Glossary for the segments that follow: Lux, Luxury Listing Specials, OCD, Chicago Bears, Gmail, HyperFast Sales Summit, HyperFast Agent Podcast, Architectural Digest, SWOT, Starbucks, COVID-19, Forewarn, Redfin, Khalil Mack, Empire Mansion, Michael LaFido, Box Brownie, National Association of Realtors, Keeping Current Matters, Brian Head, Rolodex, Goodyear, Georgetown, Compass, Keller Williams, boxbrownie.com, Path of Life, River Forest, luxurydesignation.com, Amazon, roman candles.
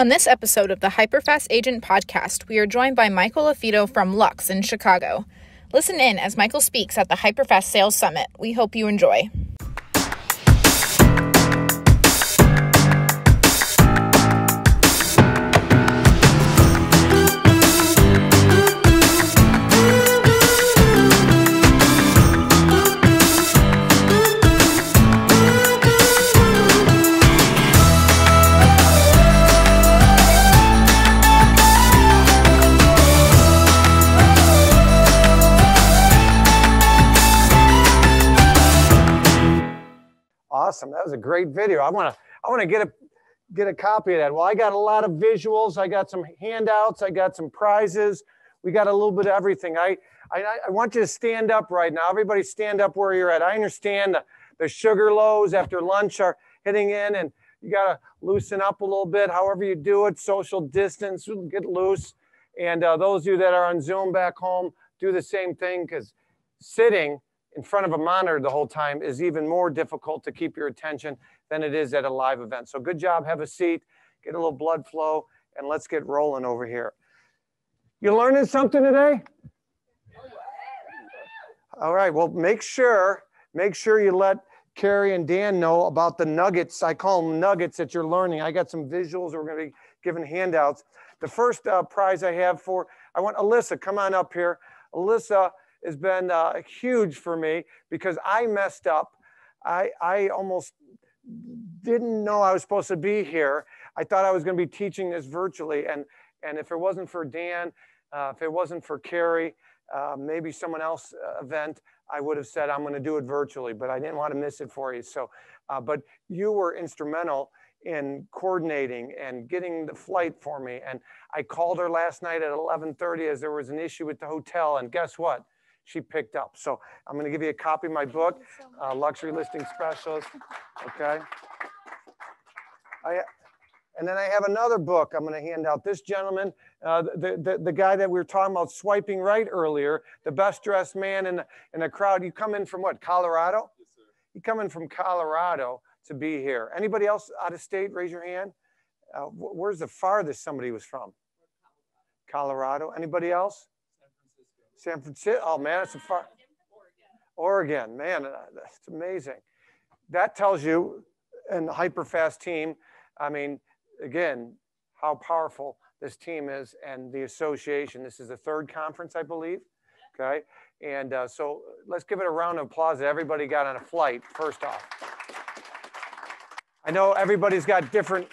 On this episode of the HyperFast Agent Podcast, we are joined by Michael LaFido from Lux in Chicago. Listen in as Michael speaks at the HyperFast Sales Summit. We hope you enjoy. Awesome. That was a great video. I want to get a copy of that. Well, I got a lot of visuals. I got some handouts. I got some prizes. We got a little bit of everything. I want you to stand up right now. Everybody stand up where you're at. I understand the sugar lows after lunch are hitting in, and you got to loosen up a little bit. However you do it, social distance, get loose. And those of you that are on Zoom back home, do the same thing, because sitting in front of a monitor the whole time is even more difficult to keep your attention than it is at a live event. So good job, have a seat, get a little blood flow, and let's get rolling over here. You learning something today? All right, well, make sure you let Carrie and Dan know about the nuggets. I call them nuggets that you're learning. I got some visuals, we're gonna be giving handouts. The first prize I have for, I want Alyssa, come on up here. Alyssa has been huge for me because I messed up. I almost didn't know I was supposed to be here. I thought I was going to be teaching this virtually. And if it wasn't for Dan, if it wasn't for Carrie, maybe someone else's event, I would have said, I'm going to do it virtually, but I didn't want to miss it for you. So, but you were instrumental in coordinating and getting the flight for me. And I called her last night at 11:30 as there was an issue with the hotel. And guess what? She picked up. So I'm going to give you a copy of my book, Luxury Listing Specials. Okay. And then I have another book I'm going to hand out. This gentleman, the guy that we were talking about swiping right earlier, the best dressed man in the crowd. You come in from what, Colorado? Yes, sir. You come in from Colorado to be here. Anybody else out of state? Raise your hand. Where's the farthest somebody was from? Colorado. Anybody else? San Francisco, oh man, it's a far, Oregon, man, that's amazing. That tells you, and the HyperFast team, I mean, again, how powerful this team is and the association. This is the third conference, I believe, okay? And so let's give it a round of applause that everybody got on a flight, first off. I know everybody's got different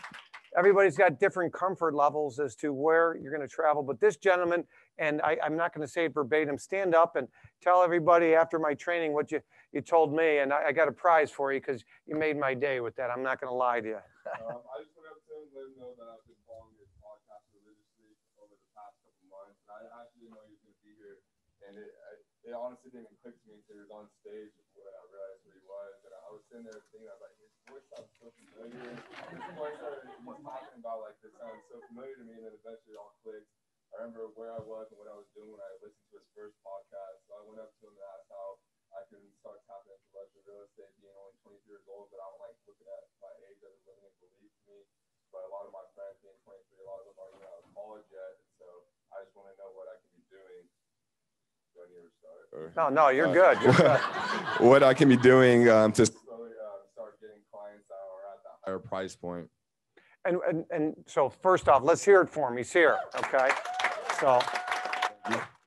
comfort levels as to where you're gonna travel, but this gentleman, and I'm not going to say it verbatim. Stand up and tell everybody after my training what you told me. And I got a prize for you because you made my day with that. I'm not going to lie to you. I just want to let them know that I've been following your podcast religiously over the past couple months. And I actually know you're going to be here. And it honestly didn't even click to me until he was on stage when I realized who he was. And I was sitting there thinking, I was like, his voice sounds so familiar. This voice started talking about, like, this sounds so familiar to me. And then eventually it all clicked. I remember where I was and what I was doing when I listened to his first podcast. So I went up to him and asked how I can start tapping into luxury real estate, being only 23 years old, but I don't like looking at my age as a living belief to me. But a lot of my friends being 23, a lot of them aren't even out of college yet. And so I just want to know what I can be doing. Do I need to start? No, you're good. What I can be doing to slowly start getting clients that are at that higher price point. And so first off, let's hear it for him. He's here. Okay. So,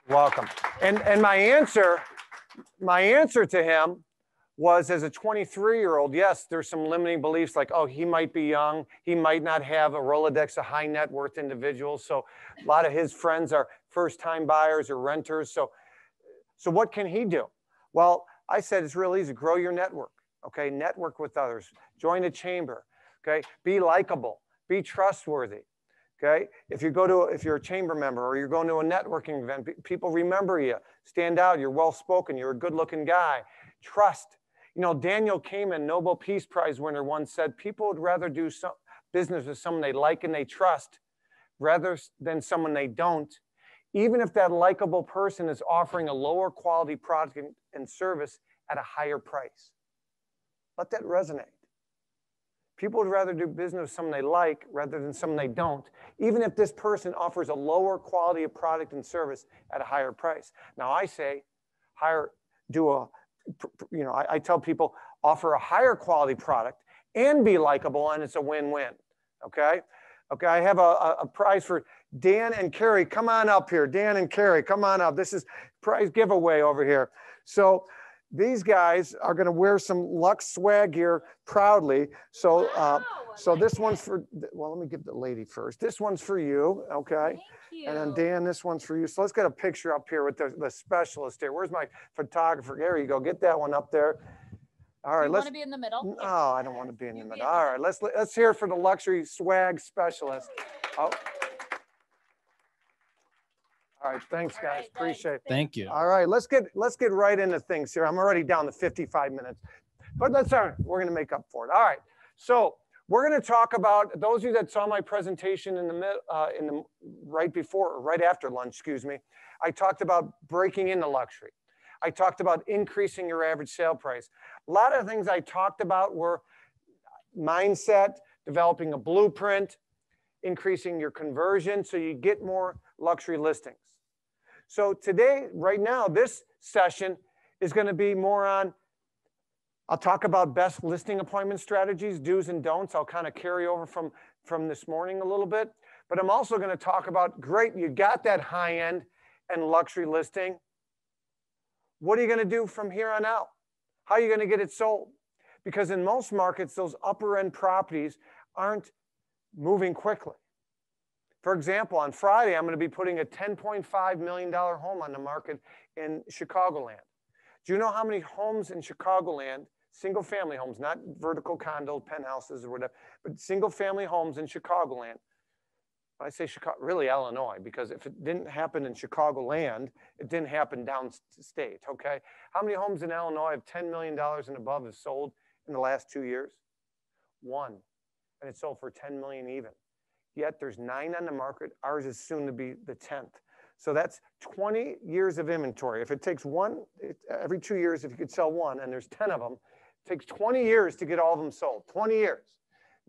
welcome. And my answer to him was, as a 23-year-old, yes, there's some limiting beliefs like, oh, he might be young. He might not have a Rolodex of high net worth individuals. So a lot of his friends are first-time buyers or renters. So what can he do? Well, I said it's real easy. Grow your network, okay? Network with others. Join a chamber, okay? Be likable. Be trustworthy. Okay, if you're a chamber member or you're going to a networking event, people remember you, stand out, you're well-spoken, you're a good-looking guy, trust. You know, Daniel Kahneman, Nobel Peace Prize winner, once said, people would rather do some business with someone they like and they trust rather than someone they don't, even if that likable person is offering a lower quality product and service at a higher price. Let that resonate. People would rather do business with someone they like rather than someone they don't, even if this person offers a lower quality of product and service at a higher price. Now I say, I tell people, offer a higher quality product and be likable, and it's a win-win, okay? Okay, I have a prize for Dan and Carrie. Come on up here, Dan and Carrie, come on up. This is prize giveaway over here. So these guys are gonna wear some Lux swag here proudly. So, this one's for, well, let me give the lady first. This one's for you, okay? Thank you. And then Dan, this one's for you. So let's get a picture up here with the specialist here. Where's my photographer? There you go, get that one up there. All right, let's want to be in the middle. No, I don't want to be in the middle. All right, let's hear for the luxury swag specialist. Oh. All right, thanks guys, appreciate it. Thank you. All right, let's get right into things here. I'm already down to 55 minutes, but we're going to make up for it. All right, so we're going to talk about those of you that saw my presentation right after lunch. Excuse me. I talked about breaking into luxury. I talked about increasing your average sale price. A lot of things I talked about were mindset, developing a blueprint, increasing your conversion so you get more luxury listings. So today, right now, this session is going to be more on, I'll talk about best listing appointment strategies, do's and don'ts. I'll kind of carry over from this morning a little bit, but I'm also going to talk about, great, you got that high end and luxury listing. What are you going to do from here on out? How are you going to get it sold? Because in most markets, those upper end properties aren't moving quickly. For example, on Friday, I'm going to be putting a $10.5 million home on the market in Chicagoland. Do you know how many homes in Chicagoland, single family homes, not vertical condos, penthouses or whatever, but single family homes in Chicagoland? I say Chicago, really Illinois, because if it didn't happen in Chicagoland, it didn't happen downstate, okay? How many homes in Illinois of $10 million and above have sold in the last 2 years? One, and it sold for $10 million even. Yet there's 9 on the market, ours is soon to be the 10th. So that's 20 years of inventory. If it takes one, every 2 years, if you could sell one, and there's 10 of them, it takes 20 years to get all of them sold, 20 years.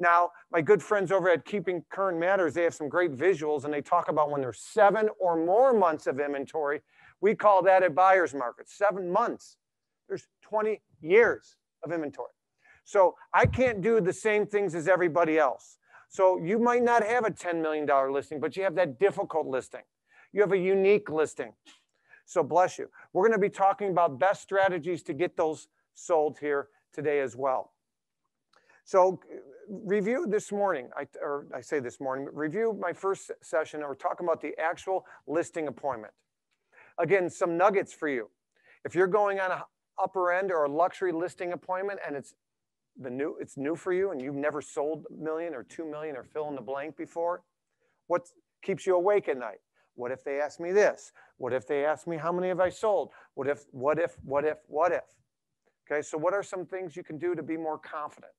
Now, my good friends over at Keeping Current Matters, they have some great visuals, and they talk about when there's 7 or more months of inventory. We call that a buyer's market, 7 months. There's 20 years of inventory. So I can't do the same things as everybody else. So you might not have a $10 million listing, but you have that difficult listing. You have a unique listing. So bless you. We're going to be talking about best strategies to get those sold here today as well. So review this morning, review my first session, and we're talking about the actual listing appointment. Again, some nuggets for you. If you're going on an upper end or a luxury listing appointment and it's new for you and you've never sold a million or 2 million or fill in the blank before, what keeps you awake at night? What if they ask me this? What if they ask me how many have I sold? What if? Okay, so what are some things you can do to be more confident?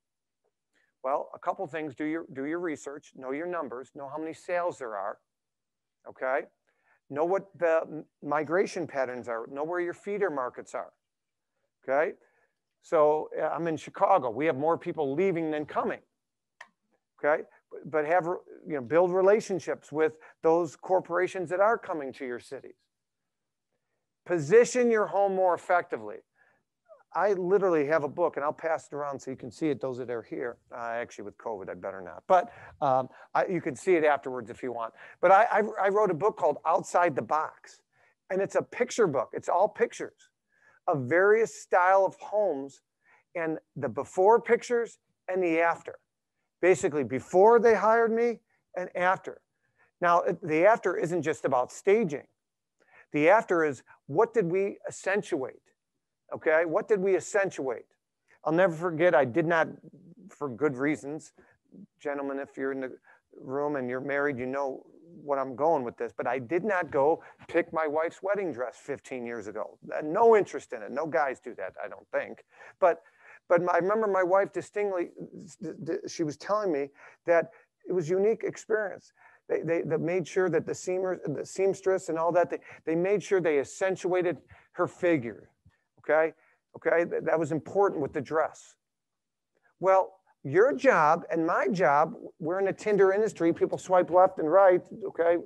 Well, a couple things. Do your research, know your numbers, know how many sales there are, okay? Know what the migration patterns are, know where your feeder markets are, okay? So I'm in Chicago. We have more people leaving than coming, okay? But build relationships with those corporations that are coming to your cities. Position your home more effectively. I literally have a book, and I'll pass it around so you can see it, those that are here. Actually, with COVID, I better not. But you can see it afterwards if you want. But I wrote a book called Outside the Box, and it's a picture book. It's all pictures of various style of homes and the before pictures and the after. Basically, before they hired me and after. Now, the after isn't just about staging. The after is, what did we accentuate? Okay, what did we accentuate? I'll never forget, I did not, for good reasons, gentlemen, if you're in the room and you're married, you know what I'm going with this, but I did not go pick my wife's wedding dress 15 years ago. No interest in it. No guys do that, I don't think. But I remember my wife distinctly, she was telling me that it was a unique experience. They made sure that the seamstress and all that, they made sure they accentuated her figure. Okay, that was important with the dress. Well, your job and my job, we're in the Tinder industry, people swipe left and right, okay,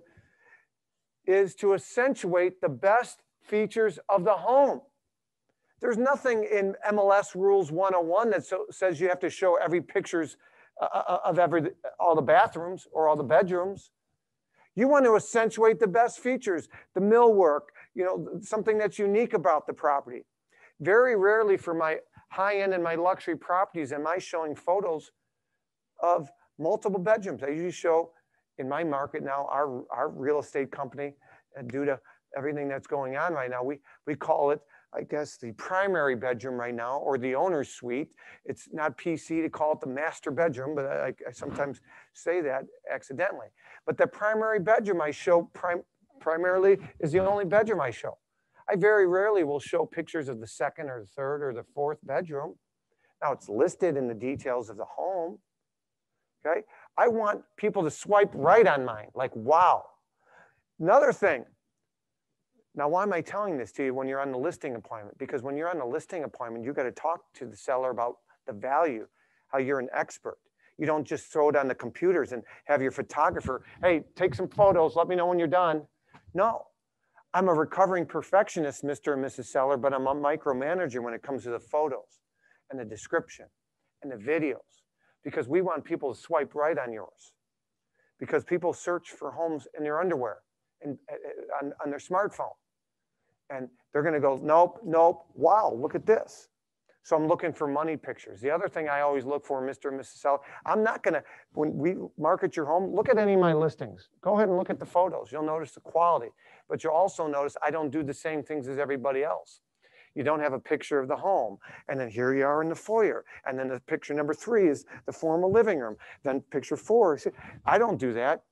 is to accentuate the best features of the home. There's nothing in MLS Rules 101 that says you have to show every pictures of all the bathrooms or all the bedrooms. You want to accentuate the best features, the millwork, you know, something that's unique about the property. Very rarely for my high-end and my luxury properties am I showing photos of multiple bedrooms. I usually show in my market now, our real estate company, due to everything that's going on right now, we call it, I guess, the primary bedroom right now, or the owner's suite. It's not PC to call it the master bedroom, but I sometimes say that accidentally. But the primary bedroom I show primarily is the only bedroom I show. I very rarely will show pictures of the second or the third or the fourth bedroom. Now it's listed in the details of the home, okay? I want people to swipe right on mine, like, wow. Another thing. Now, why am I telling this to you when you're on the listing appointment? Because when you're on the listing appointment, you got to talk to the seller about the value, how you're an expert. You don't just throw it on the computers and have your photographer, hey, take some photos, let me know when you're done. No, I'm a recovering perfectionist, Mr. and Mrs. Seller, but I'm a micromanager when it comes to the photos and the description and the videos, because we want people to swipe right on yours, because people search for homes in their underwear and on their smartphone. And they're going to go, nope, nope, wow, look at this. So I'm looking for money pictures. The other thing I always look for, Mr. and Mrs. Seller, I'm not going to, when we market your home, look at any of my listings. Go ahead and look at the photos. You'll notice the quality. But you'll also notice I don't do the same things as everybody else. You don't have a picture of the home. And then here you are in the foyer. And then the picture number 3 is the formal living room. Then picture 4. I don't do that.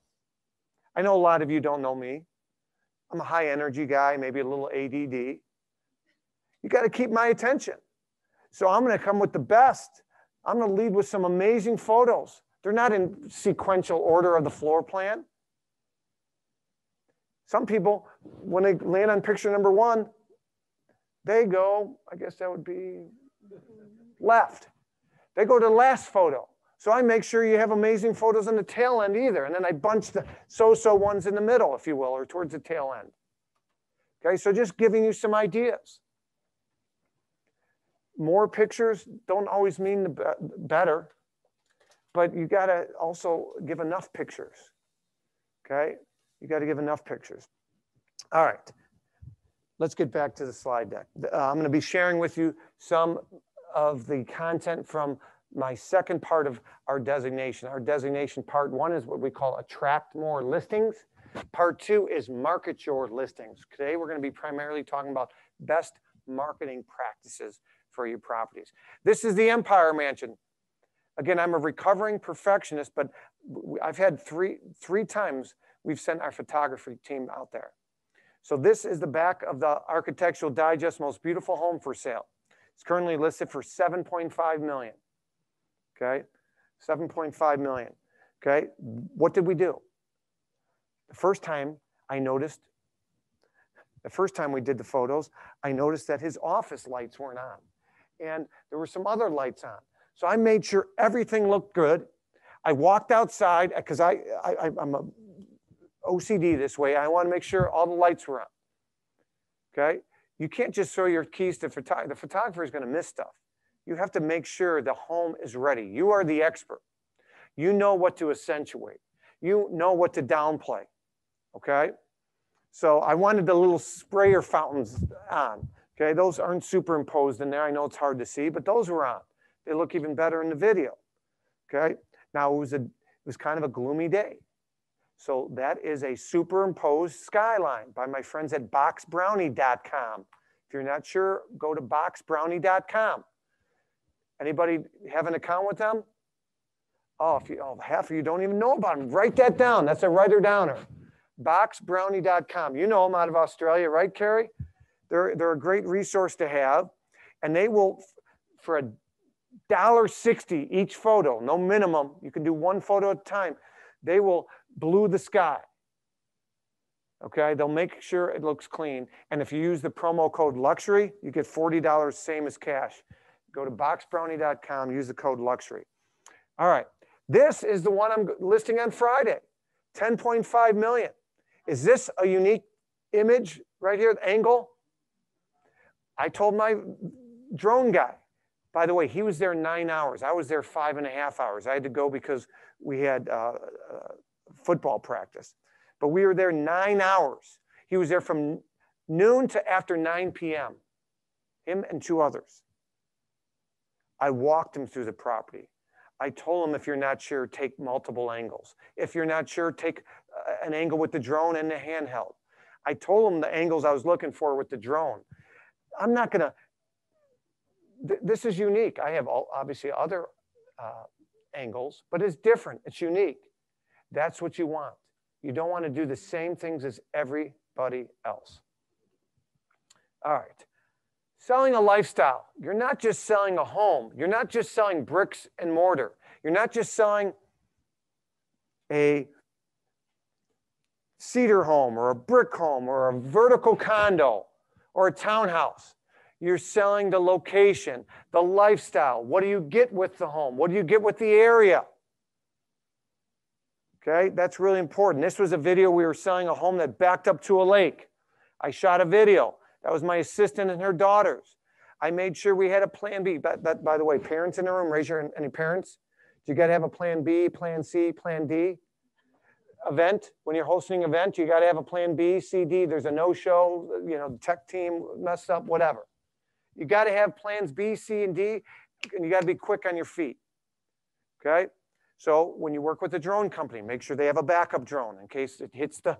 I know a lot of you don't know me. I'm a high energy guy, maybe a little ADD. You got to keep my attention. So I'm going to come with the best. I'm going to lead with some amazing photos. They're not in sequential order of the floor plan. Some people, when they land on picture number 1, they go, I guess that would be left. They go to the last photo. So I make sure you have amazing photos on the tail end either. And then I bunch the so-so ones in the middle, if you will, or towards the tail end. Okay, so just giving you some ideas. More pictures don't always mean the better, but you gotta also give enough pictures. Okay, you gotta give enough pictures. All right, let's get back to the slide deck. I'm gonna be sharing with you some of the content from my second part of our designation. Our designation part 1 is what we call attract more listings. Part 2 is market your listings. Today, we're going to be primarily talking about best marketing practices for your properties. This is the Empire Mansion. Again, I'm a recovering perfectionist, but I've had three times we've sent our photography team out there. So this is the back of the Architectural Digest most beautiful home for sale. It's currently listed for $7.5 million. Okay, 7.5 million, okay? What did we do? The first time we did the photos, I noticed that his office lights weren't on and there were some other lights on. So I made sure everything looked good. I walked outside because I'm a OCD this way. I want to make sure all the lights were on, okay? You can't just throw your keys to the photographer is going to miss stuff. You have to make sure the home is ready. You are the expert. You know what to accentuate. You know what to downplay, okay? So I wanted the little sprayer fountains on, okay? Those aren't superimposed in there. I know it's hard to see, but those were on. They look even better in the video, okay? Now it was kind of a gloomy day. So that is a superimposed skyline by my friends at boxbrownie.com. If you're not sure, go to boxbrownie.com. Anybody have an account with them? Oh, half of you don't even know about them. Write that down. That's a writer-downer. Boxbrownie.com. You know them out of Australia, right, Carrie? They're a great resource to have. And they will, for $1.60 each photo, no minimum, you can do one photo at a time, they will blue the sky. Okay? They'll make sure it looks clean. And if you use the promo code LUXURY, you get $40, same as cash. Go to boxbrownie.com, use the code LUXURY. All right. This is the one I'm listing on Friday, 10.5 million. Is this a unique image right here, the angle? I told my drone guy, by the way, he was there 9 hours. I was there 5.5 hours. I had to go because we had football practice, but we were there 9 hours. He was there from noon to after 9 p.m., him and two others. I walked him through the property. I told him, if you're not sure, take multiple angles. If you're not sure, take an angle with the drone and the handheld. I told him the angles I was looking for with the drone. I'm not gonna, this is unique. I have obviously other angles, but it's different, it's unique. That's what you want. You don't wanna do the same things as everybody else. All right. Selling a lifestyle. You're not just selling a home. You're not just selling bricks and mortar. You're not just selling a cedar home or a brick home or a vertical condo or a townhouse. You're selling the location, the lifestyle. What do you get with the home? What do you get with the area? Okay, that's really important. This was a video. We were selling a home that backed up to a lake. I shot a video. That was my assistant and her daughters. I made sure we had a plan B. By the way, parents in the room, raise your hand. Any parents? You got to have a plan B, plan C, plan D. Event, when you're hosting an event, you got to have a plan B, C, D. There's a no-show, you know, the tech team messed up, whatever. You got to have plans B, C, and D, and you got to be quick on your feet, okay? So when you work with a drone company, make sure they have a backup drone in case it hits the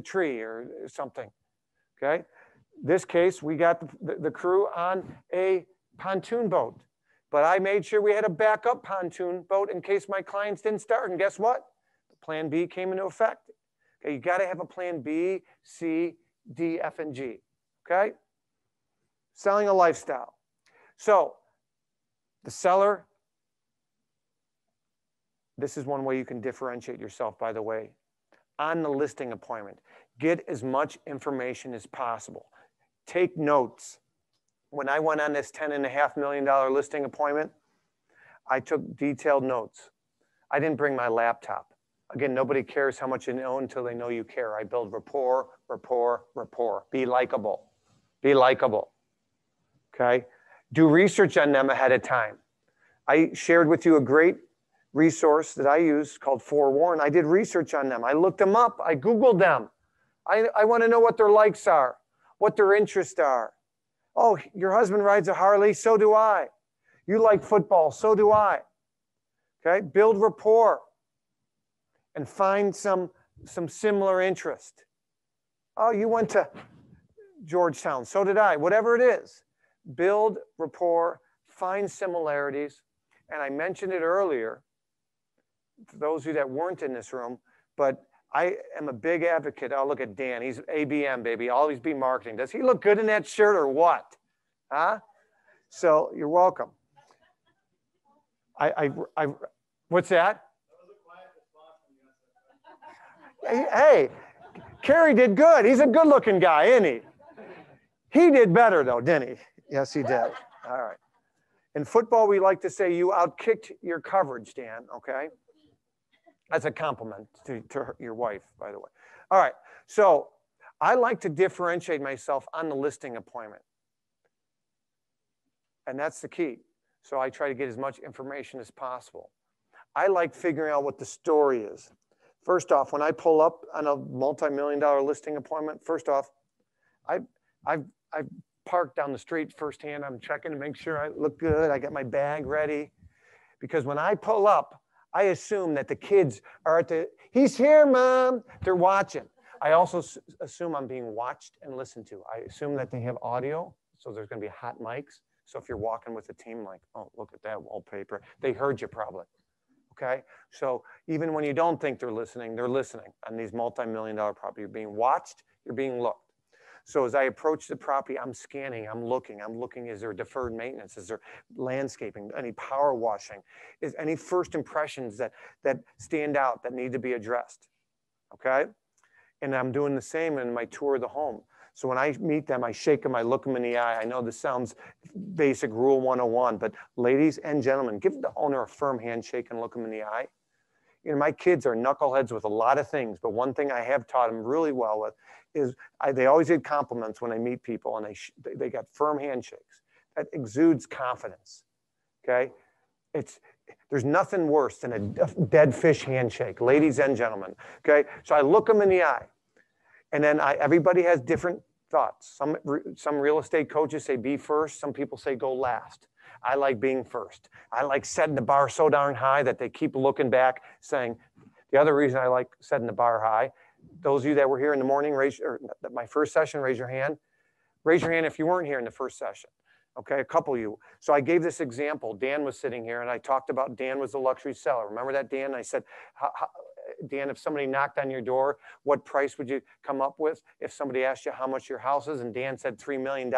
tree or something, okay? This case, we got the crew on a pontoon boat, but I made sure we had a backup pontoon boat in case my clients didn't start. And guess what? Plan B came into effect. Okay, you got to have a plan B, C, D, F, and G. Okay? Selling a lifestyle. So the seller, this is one way you can differentiate yourself, by the way, on the listing appointment. Get as much information as possible. Take notes. When I went on this $10.5 million listing appointment, I took detailed notes. I didn't bring my laptop. Again, nobody cares how much you know until they know you care. I build rapport, rapport, rapport. Be likable. Be likable. Okay? Do research on them ahead of time. I shared with you a great resource that I use called Forewarn. I did research on them. I looked them up. I Googled them. I want to know what their likes are, what their interests are. Oh, your husband rides a Harley. So do I. You like football. So do I. Okay? Build rapport. And find some similar interest. Oh, you went to Georgetown, so did I, whatever it is. Build rapport, find similarities. And I mentioned it earlier, for those of you that weren't in this room, but I am a big advocate. I'll look at Dan, he's ABM, baby, always be marketing. Does he look good in that shirt or what? Huh? So you're welcome. What's that? Hey, Kerry did good. He's a good-looking guy, isn't he? He did better, though, didn't he? Yes, he did. All right. In football, we like to say you outkicked your coverage, Dan, okay? That's a compliment to your wife, by the way. All right. So I like to differentiate myself on the listing appointment. And that's the key. So I try to get as much information as possible. I like figuring out what the story is. First off, when I pull up on a multi-million-dollar listing appointment, first off, I've parked down the street firsthand. I'm checking to make sure I look good. I got my bag ready. Because when I pull up, I assume that the kids are at the, he's here, mom. They're watching. I also assume I'm being watched and listened to. I assume that they have audio, so there's going to be hot mics. So if you're walking with a team, like, oh, look at that wallpaper. They heard you probably. Okay, so even when you don't think they're listening on these multi-million-dollar property. You're being watched, you're being looked. So as I approach the property, I'm scanning, I'm looking, is there deferred maintenance? Is there landscaping, any power washing? Is any first impressions that stand out that need to be addressed? Okay, and I'm doing the same in my tour of the home. So when I meet them, I shake them, I look them in the eye. I know this sounds basic rule 101, but ladies and gentlemen, give the owner a firm handshake and look them in the eye. You know, my kids are knuckleheads with a lot of things, but one thing I have taught them really well with is they always get compliments when I meet people, and they got firm handshakes. That exudes confidence, okay? There's nothing worse than a dead fish handshake, ladies and gentlemen, okay? So I look them in the eye, and then everybody has different thoughts. Some real estate coaches say be first, some people say go last. I like being first. I like setting the bar so darn high that they keep looking back saying, the other reason I like setting the bar high, those of you that were here in the morning, my first session, raise your hand. Raise your hand if you weren't here in the first session. Okay, a couple of you. So I gave this example. Dan was sitting here and I talked about Dan was the luxury seller. Remember that, Dan? I said, Dan, if somebody knocked on your door, what price would you come up with? If somebody asked you how much your house is, and Dan said $3 million.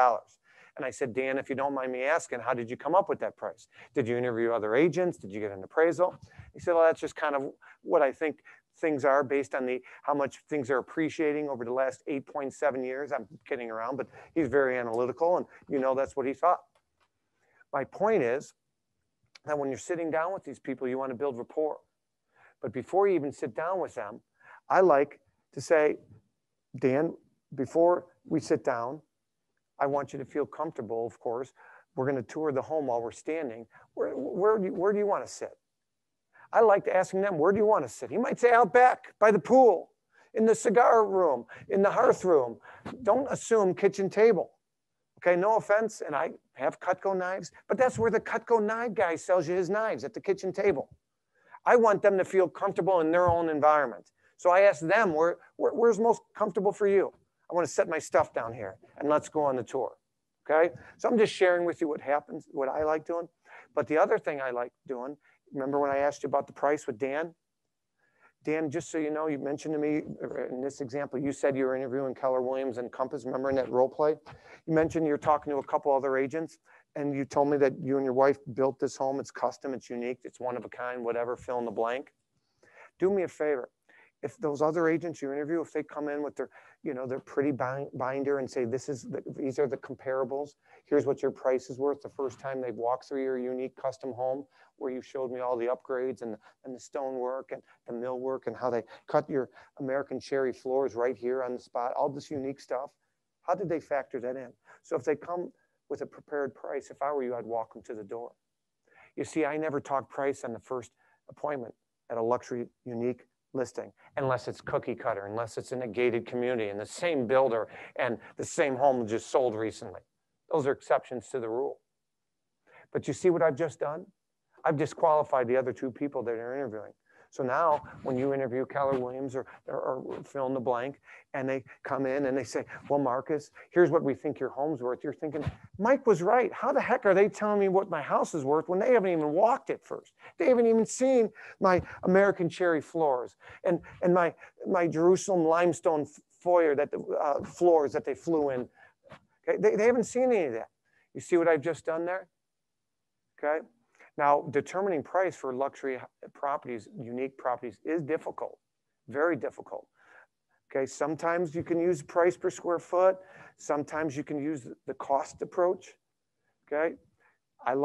And I said, Dan, if you don't mind me asking, how did you come up with that price? Did you interview other agents? Did you get an appraisal? He said, well, that's just kind of what I think things are based on how much things are appreciating over the last 8.7 years. I'm kidding around, but he's very analytical, and you know that's what he thought. My point is that when you're sitting down with these people, you want to build rapport. But before you even sit down with them, I like to say, Dan, before we sit down, I want you to feel comfortable, of course. We're going to tour the home while we're standing. Where do you want to sit? I like to ask them, where do you want to sit? He might say out back, by the pool, in the cigar room, in the hearth room. Don't assume kitchen table. Okay, no offense, and I have Cutco knives, but that's where the Cutco knife guy sells you his knives, at the kitchen table. I want them to feel comfortable in their own environment. So I ask them, where's most comfortable for you? I want to set my stuff down here, and let's go on the tour, okay? So I'm just sharing with you what happens, what I like doing. But the other thing I like doing, remember when I asked you about the price with Dan? Dan, just so you know, you mentioned to me in this example, you said you were interviewing Keller Williams and Compass, remember in that role play? You mentioned you're talking to a couple other agents, and you told me that you and your wife built this home. It's custom, it's unique, it's one of a kind, whatever, fill in the blank. Do me a favor. If those other agents you interview, if they come in with their, you know, their pretty binder and say, these are the comparables, here's what your price is worth the first time they've walked through your unique custom home where you showed me all the upgrades and the stonework and the millwork and how they cut your American cherry floors right here on the spot, all this unique stuff. How did they factor that in? So if they come with a prepared price, if I were you, I'd walk them to the door. You see, I never talk price on the first appointment at a luxury, unique listing, unless it's cookie cutter, unless it's in a gated community and the same builder and the same home just sold recently. Those are exceptions to the rule. But you see what I've just done? I've disqualified the other two people that are interviewing. So now when you interview Keller Williams or fill in the blank, and they come in and they say, well, Marcus, here's what we think your home's worth. You're thinking, Mike was right. How the heck are they telling me what my house is worth when they haven't even walked it first? They haven't even seen my American cherry floors and my Jerusalem limestone foyer floors that they flew in. Okay? They haven't seen any of that. You see what I've just done there? Okay. Now, determining price for luxury properties, unique properties, is difficult, very difficult. Okay, sometimes you can use price per square foot. Sometimes you can use the cost approach, okay? I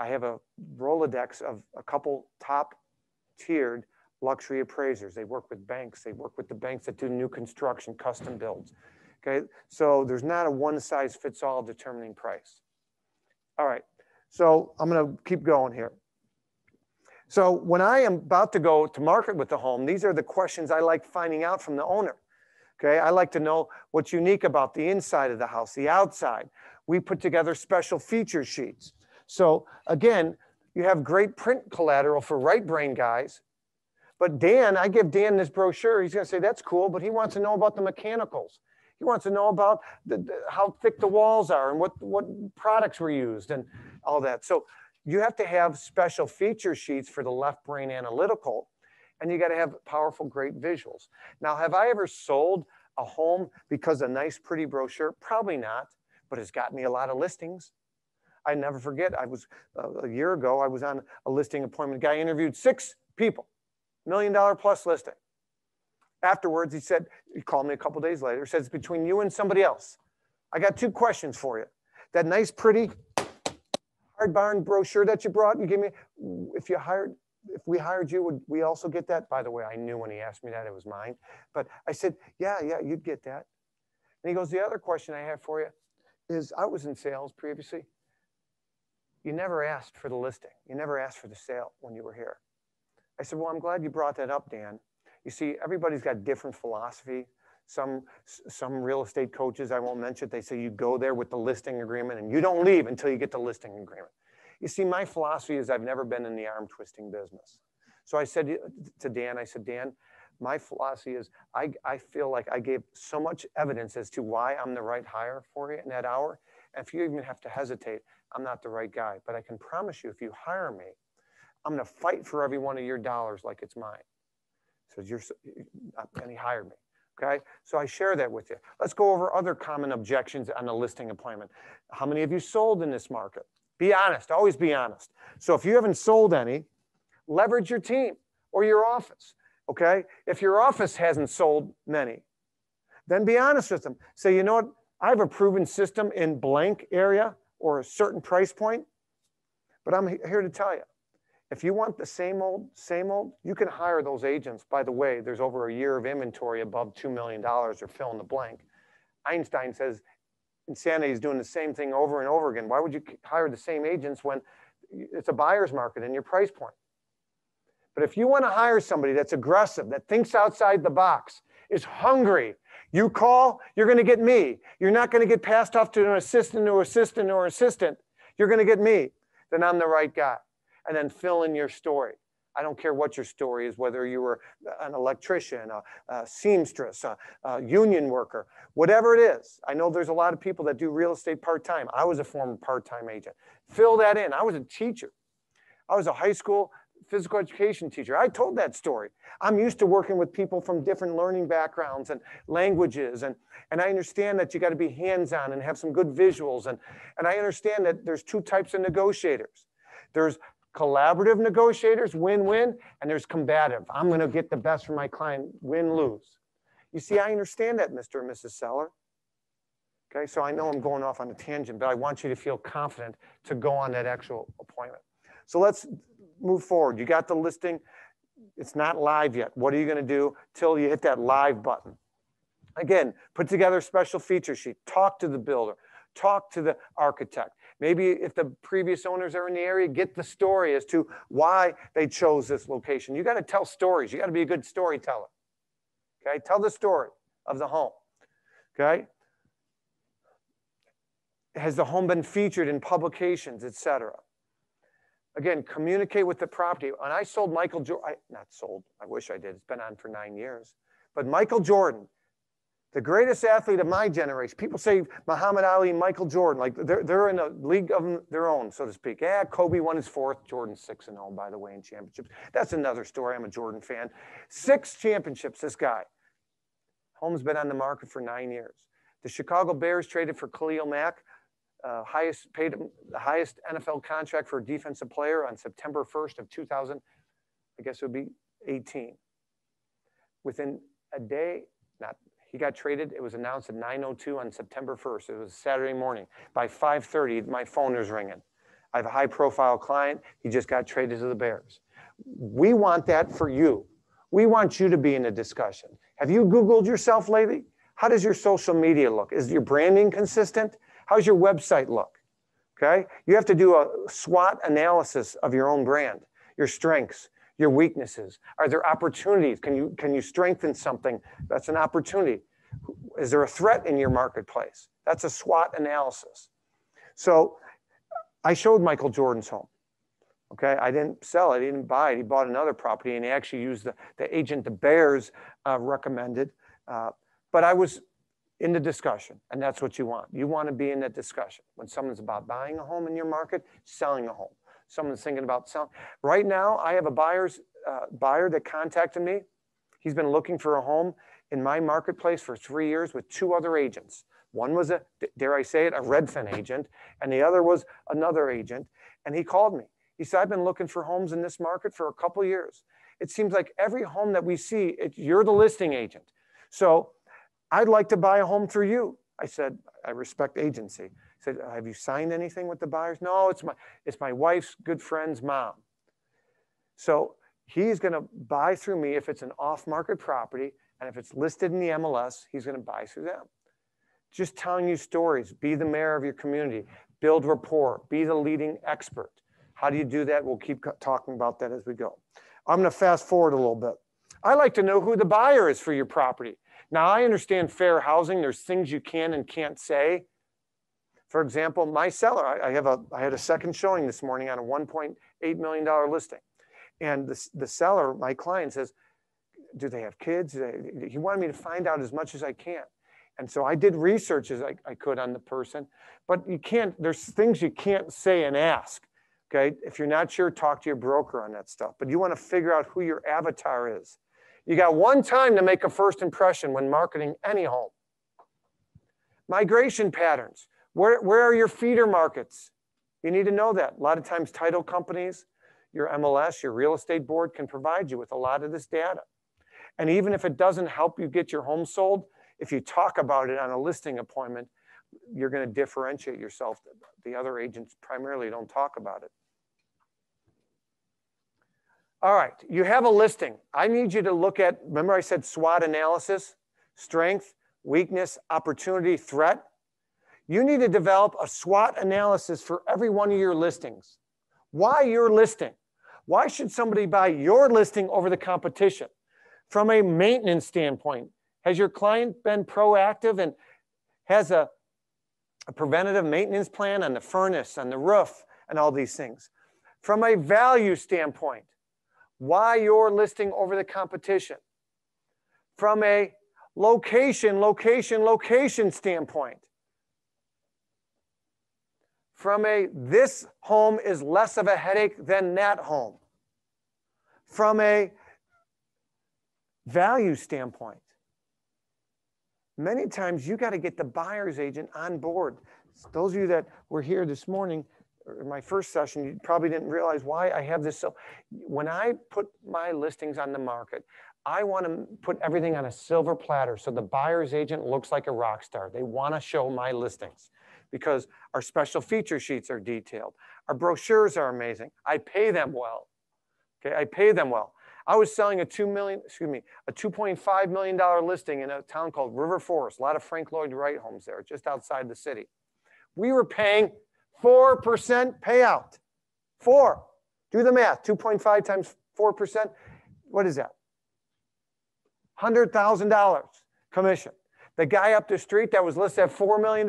have a Rolodex of a couple top-tiered luxury appraisers. They work with banks. They work with the banks that do new construction, custom builds, okay? So there's not a one-size-fits-all determining price. All right. So I'm going to keep going here. So when I am about to go to market with the home, these are the questions I like finding out from the owner. Okay, I like to know what's unique about the inside of the house, the outside. We put together special feature sheets. So again, you have great print collateral for right brain guys. But Dan, I give Dan this brochure. He's going to say, that's cool, but he wants to know about the mechanicals. He wants to know about how thick the walls are and what products were used and all that. So you have to have special feature sheets for the left brain analytical, and you got to have powerful, great visuals. Now, have I ever sold a home because a nice, pretty brochure? Probably not, but it's got me a lot of listings. I never forget. I was a year ago. I was on a listing appointment. Guy interviewed 6 people, $1 million plus listing. Afterwards, he said, he called me a couple days later, said, it's between you and somebody else. I got two questions for you. That nice, pretty, hardbound brochure that you brought, you gave me, if we hired you, would we also get that? By the way, I knew when he asked me that it was mine. But I said, yeah, you'd get that. And he goes, the other question I have for you is, I was in sales previously. You never asked for the listing. You never asked for the sale when you were here. I said, well, I'm glad you brought that up, Dan. You see, everybody's got different philosophy. Some real estate coaches, I won't mention it, they say you go there with the listing agreement and you don't leave until you get the listing agreement. You see, my philosophy is I've never been in the arm twisting business. So I said to Dan, Dan, my philosophy is I feel like I gave so much evidence as to why I'm the right hire for you in that hour. And if you even have to hesitate, I'm not the right guy. But I can promise you, if you hire me, I'm going to fight for every one of your dollars like it's mine. So and he hired me. Okay, so I share that with you. Let's go over other common objections on a listing appointment. How many of you sold in this market? Be honest, always be honest. So if you haven't sold any, leverage your team or your office, okay? If your office hasn't sold many, then be honest with them. Say, you know what? I have a proven system in blank area or a certain price point, but I'm here to tell you, if you want the same old, you can hire those agents. By the way, there's over a year of inventory above $2 million or fill in the blank. Einstein says insanity is doing the same thing over and over again. Why would you hire the same agents when it's a buyer's market and your price point? But if you want to hire somebody that's aggressive, that thinks outside the box, is hungry, you call, you're going to get me. You're not going to get passed off to an assistant. You're going to get me. Then I'm the right guy. And then fill in your story. I don't care what your story is, whether you were an electrician, a seamstress, a union worker, whatever it is. I know there's a lot of people that do real estate part-time. I was a former part-time agent. Fill that in. I was a teacher. I was a high school physical education teacher. I told that story. I'm used to working with people from different learning backgrounds and languages. And I understand that you got to be hands-on and have some good visuals. And I understand that there's two types of negotiators. There's collaborative negotiators, win-win, and there's combative. I'm going to get the best for my client, win-lose. You see, I understand that, Mr. and Mrs. Seller. Okay, so I know I'm going off on a tangent, but I want you to feel confident to go on that actual appointment. So let's move forward. You got the listing. It's not live yet. What are you going to do till you hit that live button? Again, put together a special feature sheet. Talk to the builder. Talk to the architect. Maybe if the previous owners are in the area, get the story as to why they chose this location. You got to tell stories. You got to be a good storyteller. Okay, tell the story of the home. Okay, has the home been featured in publications, etc. Again, communicate with the property. And I sold Michael Jordan. Not sold. I wish I did. It's been on for 9 years. But Michael Jordan, the greatest athlete of my generation. People say Muhammad Ali, Michael Jordan, like they're in a league of their own, so to speak. Yeah, Kobe won his fourth, Jordan 6-0, by the way, in championships. That's another story. I'm a Jordan fan. 6 championships, this guy. Home's been on the market for 9 years. The Chicago Bears traded for Khalil Mack, the highest NFL contract for a defensive player on September 1st of 2000. I guess it would be 18. Within a day, he got traded. It was announced at 9:02 on September 1st. It was Saturday morning. By 5:30, my phone is ringing. I have a high-profile client. He just got traded to the Bears. We want that for you. We want you to be in a discussion. Have you Googled yourself lately? How does your social media look? Is your branding consistent? How's your website look? Okay? You have to do a SWOT analysis of your own brand, your strengths, your weaknesses. Are there opportunities? Can you strengthen something? That's an opportunity. Is there a threat in your marketplace? That's a SWOT analysis. So I showed Michael Jordan's home. Okay, I didn't sell it, he didn't buy it. He bought another property and he actually used the agent the Bears recommended. But I was in the discussion, and that's what you want. You want to be in that discussion. When someone's about buying a home in your market, selling a home. Someone's thinking about selling. Right now, I have a buyer that contacted me. He's been looking for a home in my marketplace for 3 years with 2 other agents. One was a, dare I say it, a Redfin agent, and the other was another agent. And he called me. He said, I've been looking for homes in this market for a couple years. it seems like every home that we see, you're the listing agent. So I'd like to buy a home through you. I said, I respect agency. He said, have you signed anything with the buyers? No, it's my wife's good friend's mom. So he's gonna buy through me if it's an off-market property, and if it's listed in the MLS, he's gonna buy through them. Just telling you stories, be the mayor of your community, build rapport, be the leading expert. How do you do that? We'll keep talking about that as we go. I'm gonna fast forward a little bit. I like to know who the buyer is for your property. Now, I understand fair housing. There's things you can and can't say. For example, my seller, I had a second showing this morning on a $1.8 million listing. And the seller, my client, says, do they have kids? He wanted me to find out as much as I can. And so I did research as I could on the person, but you can't, there's things you can't say and ask, okay? If you're not sure, talk to your broker on that stuff, but you wanna figure out who your avatar is. You got one time to make a first impression when marketing any home. Migration patterns, where are your feeder markets? You need to know that. A lot of times title companies, your MLS, your real estate board can provide you with a lot of this data. And even if it doesn't help you get your home sold, if you talk about it on a listing appointment, you're going to differentiate yourself. The other agents primarily don't talk about it. All right, you have a listing. I need you to look at, remember I said SWOT analysis, strength, weakness, opportunity, threat. You need to develop a SWOT analysis for every one of your listings. Why your listing? Why should somebody buy your listing over the competition? From a maintenance standpoint, has your client been proactive and has a preventative maintenance plan on the furnace, on the roof, and all these things? From a value standpoint, why your listing over the competition? From a location standpoint, from a this home is less of a headache than that home, from a value standpoint. Many times you got to get the buyer's agent on board. Those of you that were here this morning, or my first session, you probably didn't realize why I have this. So when I put my listings on the market, I want to put everything on a silver platter so the buyer's agent looks like a rock star. They want to show my listings because our special feature sheets are detailed. Our brochures are amazing. I pay them well. Okay, I pay them well. I was selling a $2.5 million listing in a town called River Forest, a lot of Frank Lloyd Wright homes there, just outside the city. We were paying 4% payout. Four. Do the math. 2.5 times 4%. What is that? $100,000 commission. The guy up the street that was listed at $4 million,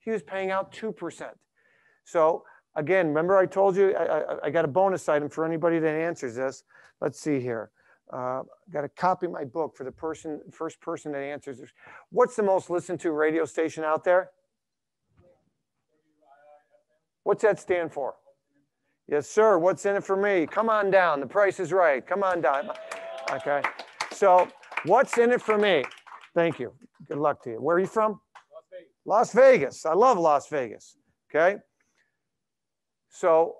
he was paying out 2%. So again, remember I told you, I got a bonus item for anybody that answers this. Let's see here. Got to copy my book for the first person that answers this. What's the most listened to radio station out there? What's that stand for? Yes, sir. What's in it for me? Come on down. The price is right. Come on down. Okay. So what's in it for me? Thank you. Good luck to you. Where are you from? Las Vegas. Las Vegas. I love Las Vegas. Okay. So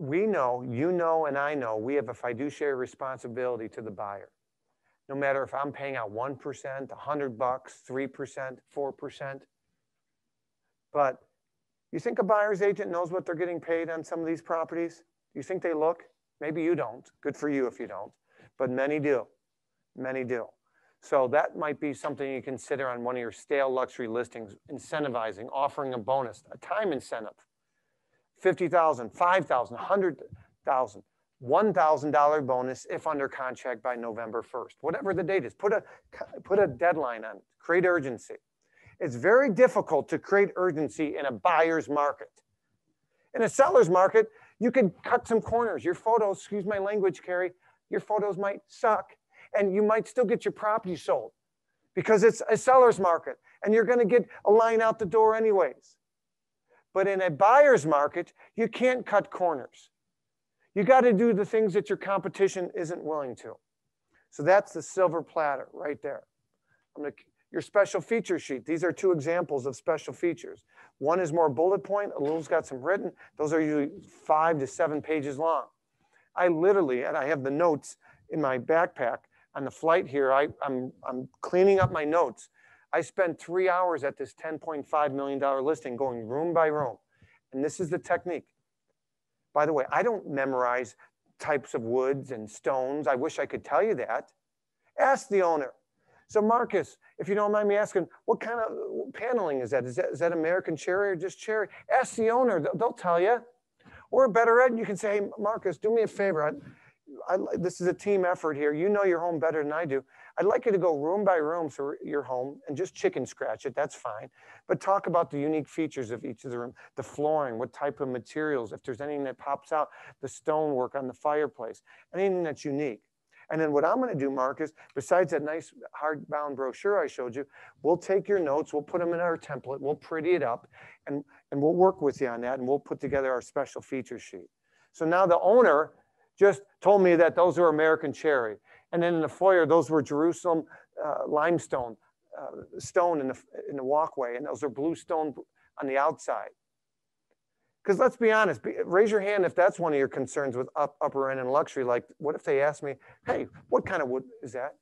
we know, you know, and I know we have a fiduciary responsibility to the buyer. No matter if I'm paying out 1%, $100, 3%, 4%. But you think a buyer's agent knows what they're getting paid on some of these properties? You think they look? Maybe you don't. Good for you if you don't. But many do. Many do. So that might be something you consider on one of your stale luxury listings, incentivizing, offering a bonus, a time incentive. $50,000, $5,000, $100,000, $1,000 bonus if under contract by November 1st. Whatever the date is, put a deadline on it. Create urgency. It's very difficult to create urgency in a buyer's market. In a seller's market, you can cut some corners. Your photos, excuse my language, Carrie, your photos might suck and you might still get your property sold because it's a seller's market and you're gonna get a line out the door anyways. But in a buyer's market, you can't cut corners. You got to do the things that your competition isn't willing to. So that's the silver platter right there. Your special feature sheet. These are two examples of special features. One is more bullet point. A little's got some written. Those are usually 5 to 7 pages long. I literally, and I have the notes in my backpack on the flight here. I'm cleaning up my notes. I spent 3 hours at this $10.5 million listing going room by room. And this is the technique. By the way, I don't memorize types of woods and stones. I wish I could tell you that. Ask the owner. So Marcus, if you don't mind me asking, what kind of paneling is that? Is that American cherry or just cherry? Ask the owner, they'll tell you. Or better yet, you can say, hey, Marcus, do me a favor. This is a team effort here. You know your home better than I do. I'd like you to go room by room through your home and just chicken scratch it, that's fine. But talk about the unique features of each of the room, the flooring, what type of materials, if there's anything that pops out, the stonework on the fireplace, anything that's unique. And then what I'm gonna do, Marcus, besides that nice hardbound brochure I showed you, we'll take your notes, we'll put them in our template, we'll pretty it up, and we'll work with you on that, and we'll put together our special feature sheet. So now the owner just told me that those are American cherry. And then in the foyer, those were Jerusalem limestone, stone in the walkway, and those are blue stone on the outside. Because let's be honest, raise your hand if that's one of your concerns with upper end and luxury. Like, what if they asked me, hey, what kind of wood is that?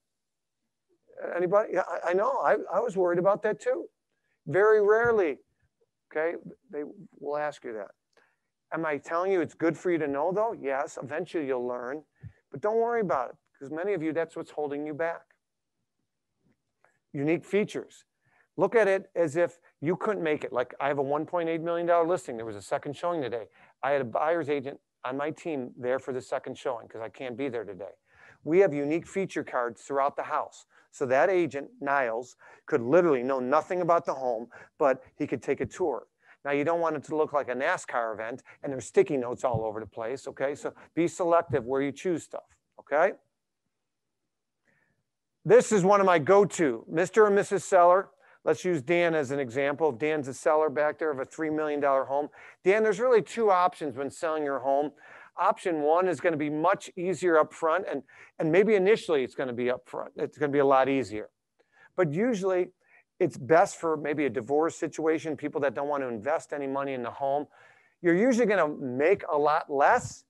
Anybody? Yeah, I know, I was worried about that too. Very rarely, okay, they will ask you that. Am I telling you it's good for you to know though? Yes, eventually you'll learn, but don't worry about it. Because many of you, that's what's holding you back. Unique features. Look at it as if you couldn't make it. Like I have a $1.8 million listing. There was a second showing today. I had a buyer's agent on my team there for the second showing because I can't be there today. We have unique feature cards throughout the house. So that agent, Niles, could literally know nothing about the home, but he could take a tour. Now you don't want it to look like a NASCAR event and there's sticky notes all over the place, okay? So be selective where you choose stuff, okay? This is one of my go-to, Mr. and Mrs. Seller. Let's use Dan as an example. Dan's a seller back there of a $3 million home. Dan, there's really two options when selling your home. Option one is gonna be much easier up front, and maybe initially it's gonna be up front. It's gonna be a lot easier. But usually it's best for maybe a divorce situation, people that don't want to invest any money in the home. You're usually gonna make a lot less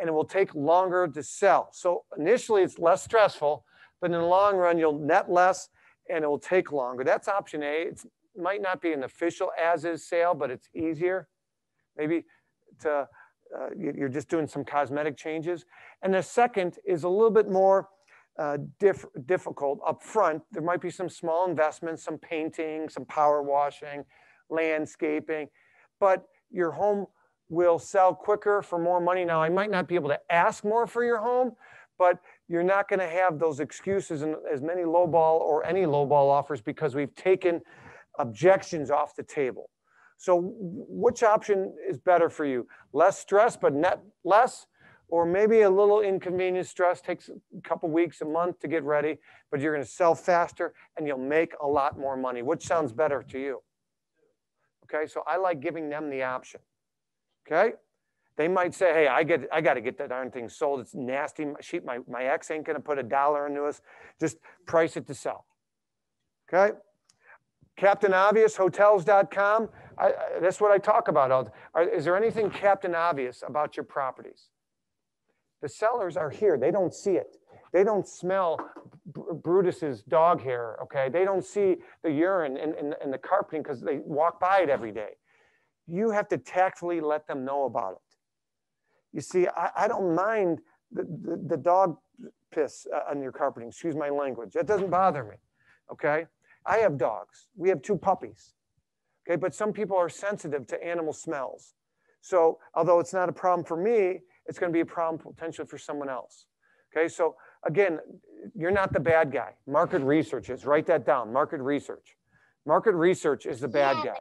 and it will take longer to sell. So initially it's less stressful, but in the long run, you'll net less and it will take longer. That's option A. It might not be an official as-is sale, but it's easier. Maybe you're just doing some cosmetic changes. And the second is a little bit more difficult up front. There might be some small investments, some painting, some power washing, landscaping, but your home will sell quicker for more money. Now, I might not be able to ask more for your home, but you're not gonna have those excuses and as many lowball or any lowball offers because we've taken objections off the table. So which option is better for you? Less stress, but net less, or maybe a little inconvenient stress, takes a couple weeks, a month to get ready, but you're gonna sell faster and you'll make a lot more money. Which sounds better to you? Okay, so I like giving them the option, okay? They might say, hey, I got to get that darn thing sold. It's nasty. My ex ain't going to put a dollar into us. Just price it to sell. Okay? Captain Obvious, hotels.com. That's what I talk about. Is there anything Captain Obvious about your properties? The sellers are here. They don't see it. They don't smell Brutus's dog hair. Okay? They don't see the urine and the carpeting because they walk by it every day. You have to tactfully let them know about it. You see, I don't mind the dog piss on your carpeting, excuse my language. That doesn't bother me, okay? I have dogs, we have two puppies, okay? But some people are sensitive to animal smells. So although it's not a problem for me, it's gonna be a problem potentially for someone else, okay? So again, you're not the bad guy. Market research is, write that down, market research. Market research is the bad guy.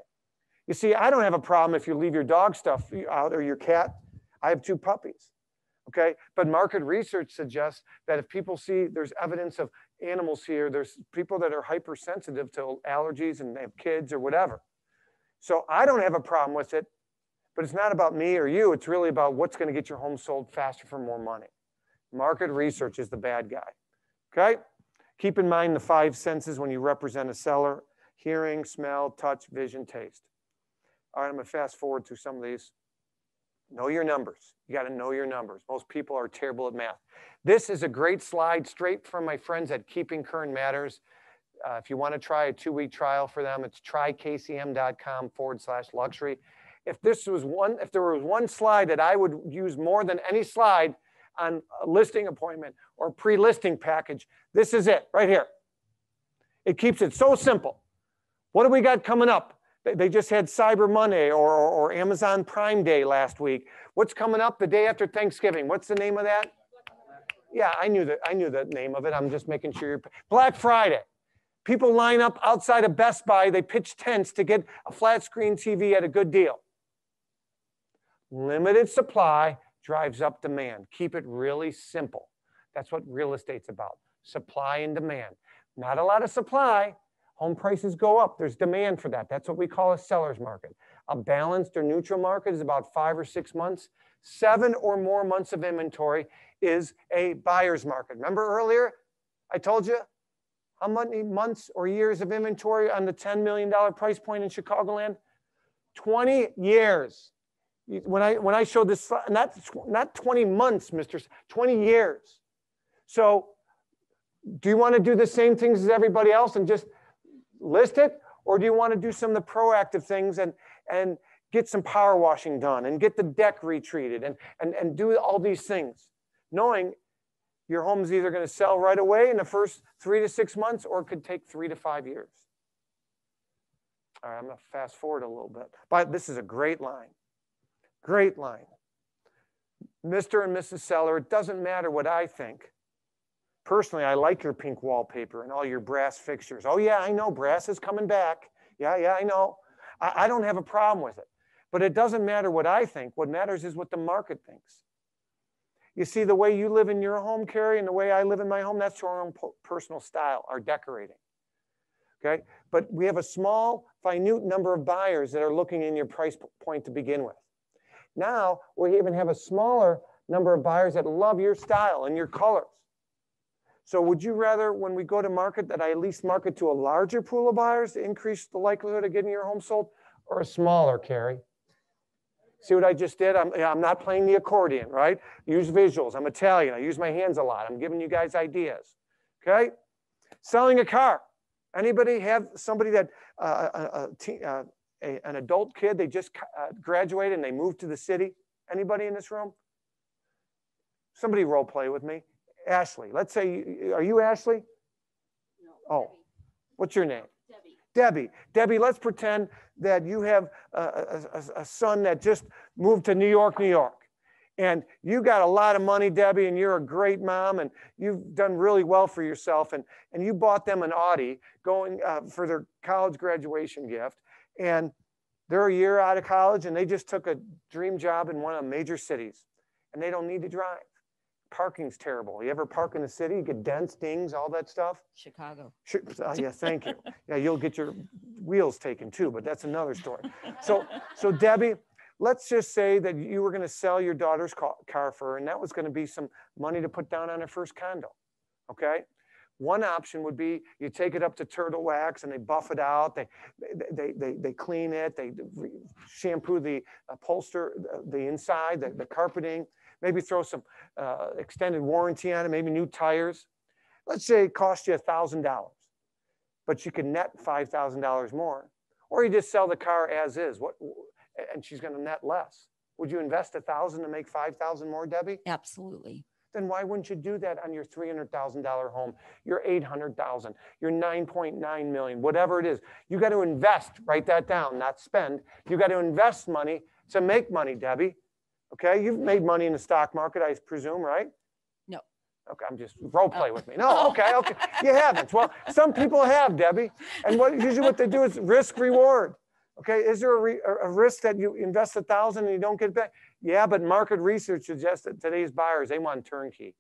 You see, I don't have a problem if you leave your dog stuff out or your cat. I have two puppies, okay? But market research suggests that if people see there's evidence of animals here, there's people that are hypersensitive to allergies and they have kids or whatever. So I don't have a problem with it, but it's not about me or you. It's really about what's gonna get your home sold faster for more money. Market research is the bad guy, okay? Keep in mind the five senses when you represent a seller: hearing, smell, touch, vision, taste. All right, I'm gonna fast forward to some of these. Know your numbers. You got to know your numbers. Most people are terrible at math. This is a great slide straight from my friends at Keeping Current Matters. If you want to try a 2-week trial for them, it's trykcm.com/luxury. If there was one slide that I would use more than any slide on a listing appointment or pre-listing package, this is it right here. It keeps it so simple. What do we got coming up? They just had Cyber Monday or Amazon Prime Day last week. What's coming up the day after Thanksgiving? What's the name of that? Yeah, I knew the name of it. I'm just making sure you're Black Friday. People line up outside of Best Buy. They pitch tents to get a flat screen TV at a good deal. Limited supply drives up demand. Keep it really simple. That's what real estate's about. Supply and demand. Not a lot of supply. Home prices go up. There's demand for that. That's what we call a seller's market. A balanced or neutral market is about 5 or 6 months. 7 or more months of inventory is a buyer's market. Remember earlier, I told you how many months or years of inventory on the $10 million price point in Chicagoland? 20 years. When I showed this, not 20 months, 20 years. So do you want to do the same things as everybody else and just list it, or do you want to do some of the proactive things and get some power washing done and get the deck retreated and do all these things, knowing your home is either going to sell right away in the first 3 to 6 months, or it could take 3 to 5 years. All right, I'm going to fast forward a little bit, but this is a great line. Great line. Mr. and Mrs. Seller, it doesn't matter what I think. Personally, I like your pink wallpaper and all your brass fixtures. Oh yeah, I know, brass is coming back. Yeah, I know. I don't have a problem with it. But it doesn't matter what I think. What matters is what the market thinks. You see, the way you live in your home, Carrie, and the way I live in my home, that's your own personal style, our decorating. Okay? But we have a small, minute number of buyers that are looking in your price point to begin with. Now, we even have a smaller number of buyers that love your style and your colors. So would you rather, when we go to market, that I at least market to a larger pool of buyers to increase the likelihood of getting your home sold, or a smaller, Carrie? See what I just did? I'm not playing the accordion, right? Use visuals. I'm Italian. I use my hands a lot. I'm giving you guys ideas, okay? Selling a car. Anybody have somebody that, an adult kid, they just graduated and they moved to the city? Anybody in this room? Somebody role play with me. Ashley, let's say, are you Ashley? No. Oh, Debbie. What's your name? Debbie. Debbie, let's pretend that you have a son that just moved to New York. And you got a lot of money, Debbie, and you're a great mom, and you've done really well for yourself. And you bought them an Audi going for their college graduation gift. And they're a year out of college, and they just took a dream job in one of the major cities. And they don't need to drive. Parking's terrible. You ever park in the city? You get dents, dings, all that stuff. Chicago. Yeah, thank you. Yeah, you'll get your wheels taken too, but that's another story. So Debbie, let's just say that you were going to sell your daughter's car for her, and that was going to be some money to put down on her first condo. Okay. One option would be you take it up to Turtle Wax and they buff it out. They clean it. They shampoo the upholstery, the inside, the carpeting. Maybe throw some extended warranty on it, maybe new tires. Let's say it cost you $1,000, but you can net $5,000 more. Or you just sell the car as is, and she's gonna net less. Would you invest $1,000 to make 5,000 more, Debbie? Absolutely. Then why wouldn't you do that on your $300,000 home, your $800,000, your $9.9 million, whatever it is? You gotta invest, write that down, not spend. You gotta invest money to make money, Debbie. Okay, you've made money in the stock market, I presume, right? No. Okay, I'm just role play with me. No, okay, you haven't. Well, some people have, Debbie. And usually what they do is risk reward. Okay, is there a risk that you invest $1,000 and you don't get back? Yeah, but market research suggests that today's buyers, they want turnkey.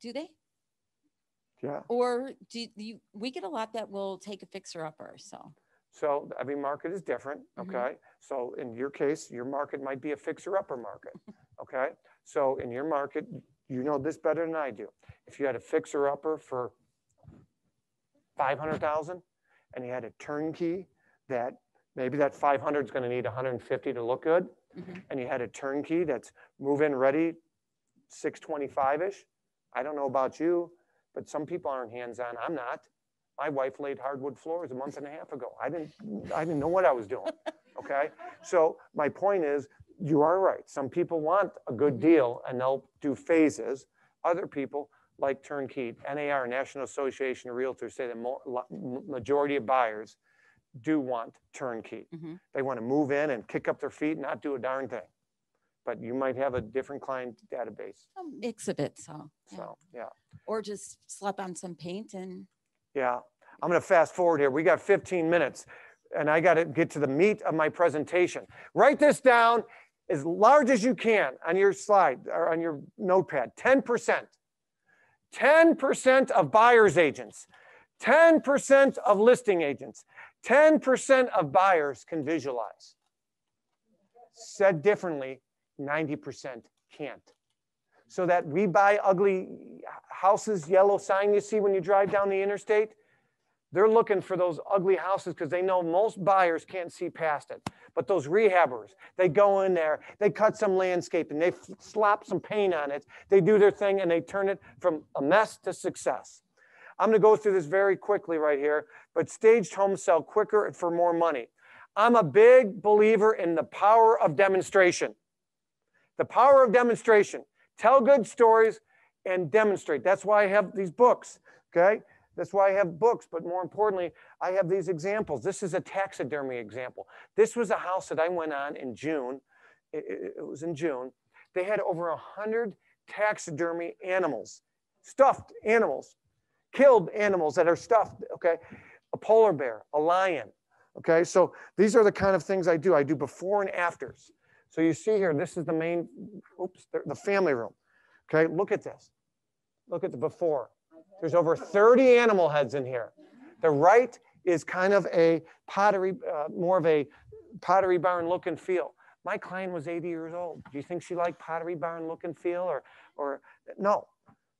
Do they? Yeah. Or we get a lot that will take a fixer-upper, so. So every market is different, okay? Mm-hmm. So in your case, your market might be a fixer-upper market, okay? So in your market, you know this better than I do. If you had a fixer-upper for $500,000 and you had a turnkey that maybe that $500 is gonna need $150 to look good, and you had a turnkey that's move-in ready, 625-ish. I don't know about you, but some people aren't hands-on. I'm not. My wife laid hardwood floors a month and a half ago. I didn't know what I was doing, okay? So my point is, you are right. Some people want a good deal and they'll do phases. Other people like turnkey. NAR, National Association of Realtors, say the majority of buyers do want turnkey. They want to move in and kick up their feet and not do a darn thing. But you might have a different client database. A mix of it, so yeah. Or just slap on some paint and... Yeah, I'm gonna fast forward here. We got 15 minutes and I gotta get to the meat of my presentation. Write this down as large as you can on your slide or on your notepad, 10%. 10% of buyer's agents, 10% of listing agents, 10% of buyers can visualize. Said differently, 90% can't. So that we buy ugly houses, yellow sign you see when you drive down the interstate, they're looking for those ugly houses because they know most buyers can't see past it. But those rehabbers, they go in there, they cut some landscaping, they slap some paint on it, they do their thing and they turn it from a mess to success. I'm gonna go through this very quickly right here, but staged homes sell quicker and for more money. I'm a big believer in the power of demonstration. The power of demonstration. Tell good stories and demonstrate. That's why I have these books, okay? That's why I have books, but more importantly, I have these examples. This is a taxidermy example. This was a house that I went on in June. It was in June. They had over 100 taxidermy animals, stuffed animals, killed animals that are stuffed, okay? A polar bear, a lion, okay? So these are the kind of things I do. I do before and afters. So you see here, this is the main, oops, the family room. Okay, look at this. Look at the before. There's over 30 animal heads in here. The right is kind of a pottery, more of a pottery barn look and feel. My client was 80 years old. Do you think she liked pottery barn look and feel or no?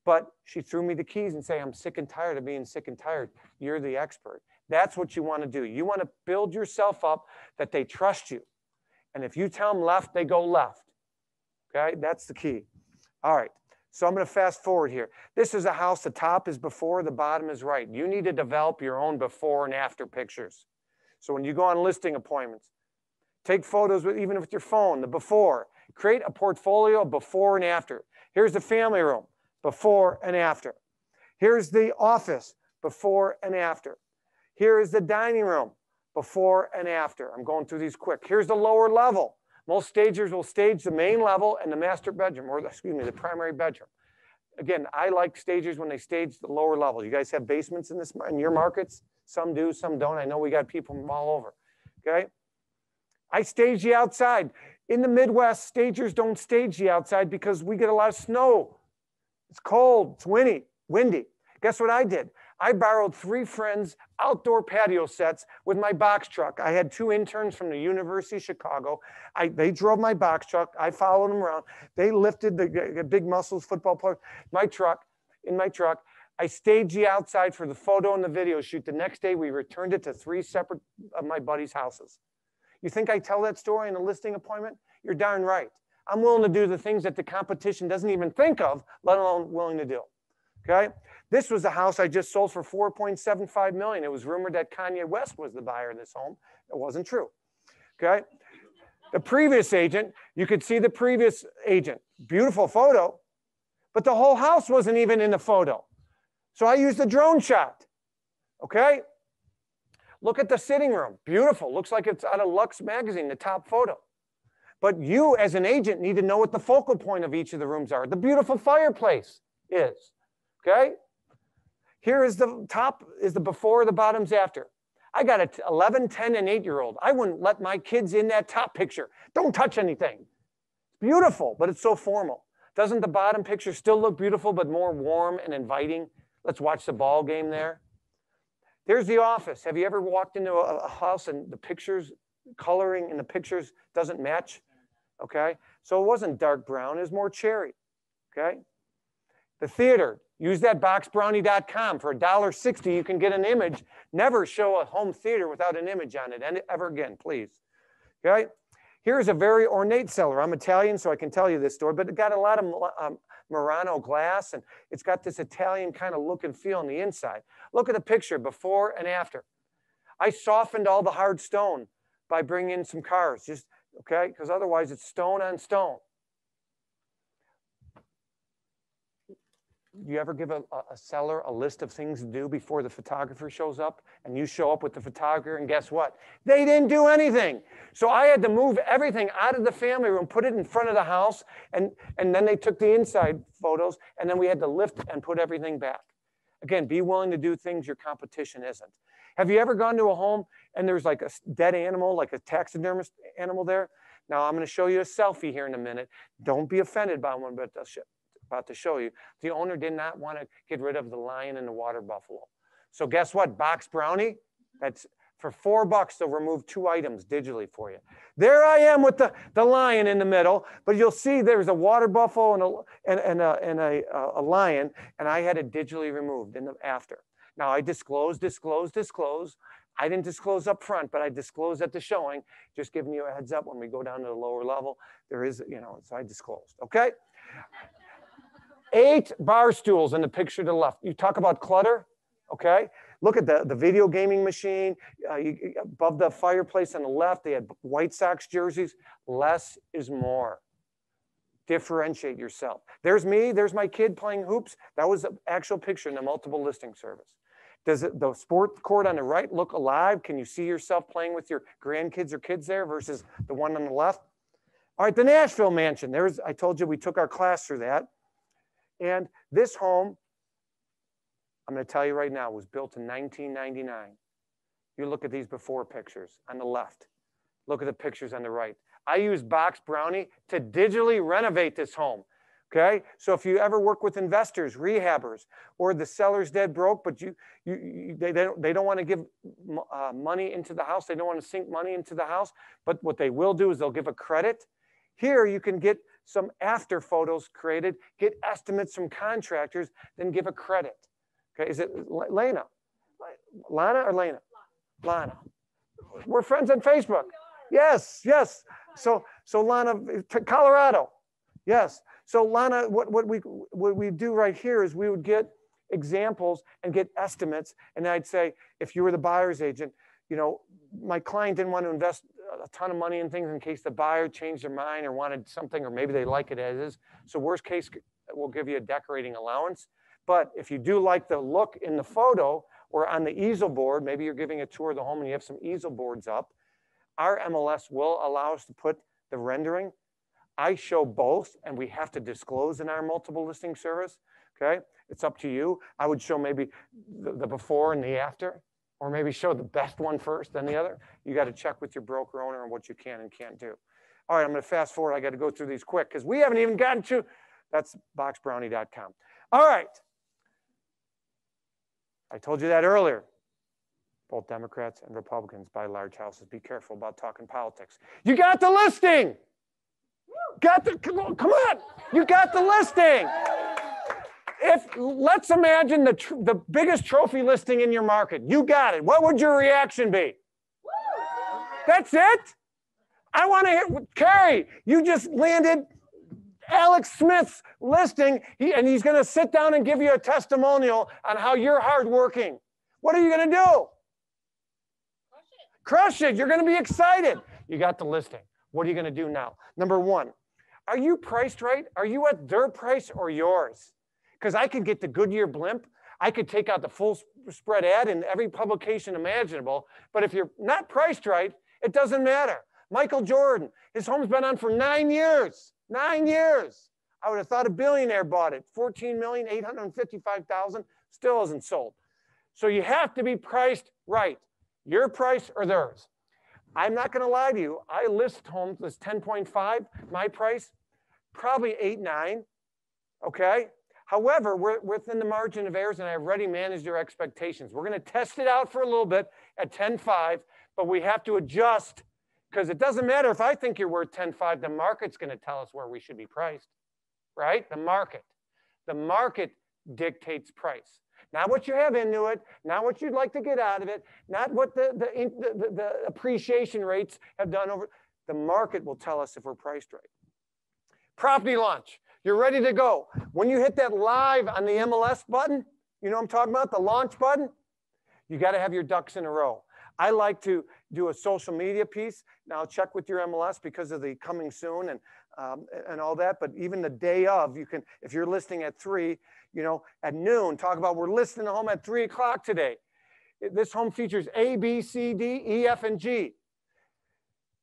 But she threw me the keys and say, I'm sick and tired of being sick and tired. You're the expert. That's what you want to do. You want to build yourself up that they trust you. And if you tell them left, they go left. Okay, that's the key. All right, so I'm gonna fast forward here. This is a house, the top is before, the bottom is right. You need to develop your own before and after pictures. So when you go on listing appointments, take photos with, even with your phone, the before. Create a portfolio of before and after. Here's the family room, before and after. Here's the office, before and after. Here is the dining room, before and after. I'm going through these quick. Here's the lower level. Most stagers will stage the main level and the master bedroom, or excuse me, the primary bedroom. Again, I like stagers when they stage the lower level. You guys have basements in your markets? Some do, some don't. I know we got people from all over, okay? I stage the outside. In the Midwest, stagers don't stage the outside because we get a lot of snow. It's cold, it's windy. Guess what I did? I borrowed three friends' outdoor patio sets with my box truck. I had two interns from the University of Chicago. They drove my box truck. I followed them around. They lifted the big muscles football player. In my truck, I staged the outside for the photo and the video shoot. The next day, we returned it to three separate of my buddies' houses. You think I tell that story in a listing appointment? You're darn right. I'm willing to do the things that the competition doesn't even think of, let alone willing to do. Okay, this was the house I just sold for $4.75 million. It was rumored that Kanye West was the buyer of this home. It wasn't true, okay? The previous agent, you could see the previous agent. Beautiful photo, but the whole house wasn't even in the photo. So I used a drone shot, okay? Look at the sitting room, beautiful. Looks like it's out of Lux magazine, the top photo. But you as an agent need to know what the focal point of each of the rooms are. The beautiful fireplace is. Okay, here is the top is the before, the bottom's after. I got an 11, 10, and 8-year-old. I wouldn't let my kids in that top picture. Don't touch anything. It's beautiful, but it's so formal. Doesn't the bottom picture still look beautiful, but more warm and inviting? Let's watch the ball game there. There's the office. Have you ever walked into a house and the pictures, coloring in the pictures doesn't match? Okay, so it wasn't dark brown, it was more cherry, okay? The theater. Use that boxbrownie.com. For $1.60, you can get an image. Never show a home theater without an image on it ever again, please. Okay? Here's a very ornate cellar. I'm Italian, so I can tell you this story, but it got a lot of Murano glass, and it's got this Italian kind of look and feel on the inside. Look at the picture before and after. I softened all the hard stone by bringing in some cars, just, okay, because otherwise it's stone on stone. You ever give a seller a list of things to do before the photographer shows up, and you show up with the photographer, and guess what? They didn't do anything. So I had to move everything out of the family room, put it in front of the house, and then they took the inside photos, and then we had to lift and put everything back. Again, be willing to do things your competition isn't. Have you ever gone to a home and there's like a dead animal, like a taxidermist animal there? Now I'm going to show you a selfie here in a minute. Don't be offended by one, but I'll about to show you. The owner did not want to get rid of the lion and the water buffalo. So guess what? Box Brownie, that's for $4, they'll remove two items digitally for you. There I am with the lion in the middle, but you'll see there's a water buffalo and a lion, and I had it digitally removed in the after. Now I disclose. I didn't disclose up front, but I disclosed at the showing, just giving you a heads up when we go down to the lower level, there is, you know, so I disclosed, okay? 8 bar stools in the picture to the left. You talk about clutter, okay? Look at the video gaming machine. Above the fireplace on the left, they had White Sox jerseys. Less is more. Differentiate yourself. There's me, there's my kid playing hoops. That was an actual picture in the multiple listing service. Does the sport court on the right look alive? Can you see yourself playing with your grandkids or kids there versus the one on the left? All right, the Nashville Mansion. There's, I told you we took our class through that. And this home, I'm going to tell you right now, was built in 1999. You look at these before pictures on the left. Look at the pictures on the right. I used Box Brownie to digitally renovate this home. Okay, so if you ever work with investors, rehabbers, or the seller's dead broke, but they don't want to give money into the house, they don't want to sink money into the house, but what they will do is they'll give a credit. Here you can get some after photos created, get estimates from contractors, then give a credit. Okay, is it Lana? Lana. We're friends on Facebook. Yes. So Lana, Colorado. Yes. So Lana, what we do right here is we would get examples and get estimates, and I'd say, if you were the buyer's agent, you know, my client didn't want to invest a ton of money in things in case the buyer changed their mind or wanted something, or maybe they like it as is. So worst case, we'll give you a decorating allowance. But if you do like the look in the photo or on the easel board, maybe you're giving a tour of the home and you have some easel boards up, our MLS will allow us to put the rendering. I show both, and we have to disclose in our multiple listing service, okay? It's up to you. I would show maybe the before and the after, or maybe show the best one first, then the other. You got to check with your broker owner on what you can and can't do. All right, I'm going to fast forward. I got to go through these quick because we haven't even gotten to, that's boxbrownie.com. All right. I told you that earlier. Both Democrats and Republicans buy large houses. Be careful about talking politics. You got the listing. Come on. You got the listing. Let's imagine the biggest trophy listing in your market. You got it. What would your reaction be? That's it? I want to hear, Carrie, you just landed Alex Smith's listing, and he's going to sit down and give you a testimonial on how you're hardworking. What are you going to do? Crush it. Crush it. You're going to be excited. You got the listing. What are you going to do now? Number one, are you priced right? Are you at their price or yours? Because I could get the Goodyear blimp. I could take out the full spread ad in every publication imaginable. But if you're not priced right, it doesn't matter. Michael Jordan, his home's been on for 9 years. 9 years. I would have thought a billionaire bought it. $14,855,000 still isn't sold. So you have to be priced right. Your price or theirs. I'm not going to lie to you. I list homes as 10.5, my price, probably 8, 9, okay? However, we're within the margin of errors, and I already managed your expectations. We're going to test it out for a little bit at 10.5, but we have to adjust because it doesn't matter if I think you're worth 10.5. The market's going to tell us where we should be priced, right? The market dictates price. Not what you have into it, not what you'd like to get out of it, not what the appreciation rates have done over. The market will tell us if we're priced right. Property launch. You're ready to go. When you hit that live on the MLS button, you know what I'm talking about, the launch button, you got to have your ducks in a row. I like to do a social media piece. Now check with your MLS because of the coming soon and all that. But even the day of, you can, if you're listing at 3, you know, at noon, talk about we're listing the home at 3 o'clock today. This home features A, B, C, D, E, F, and G.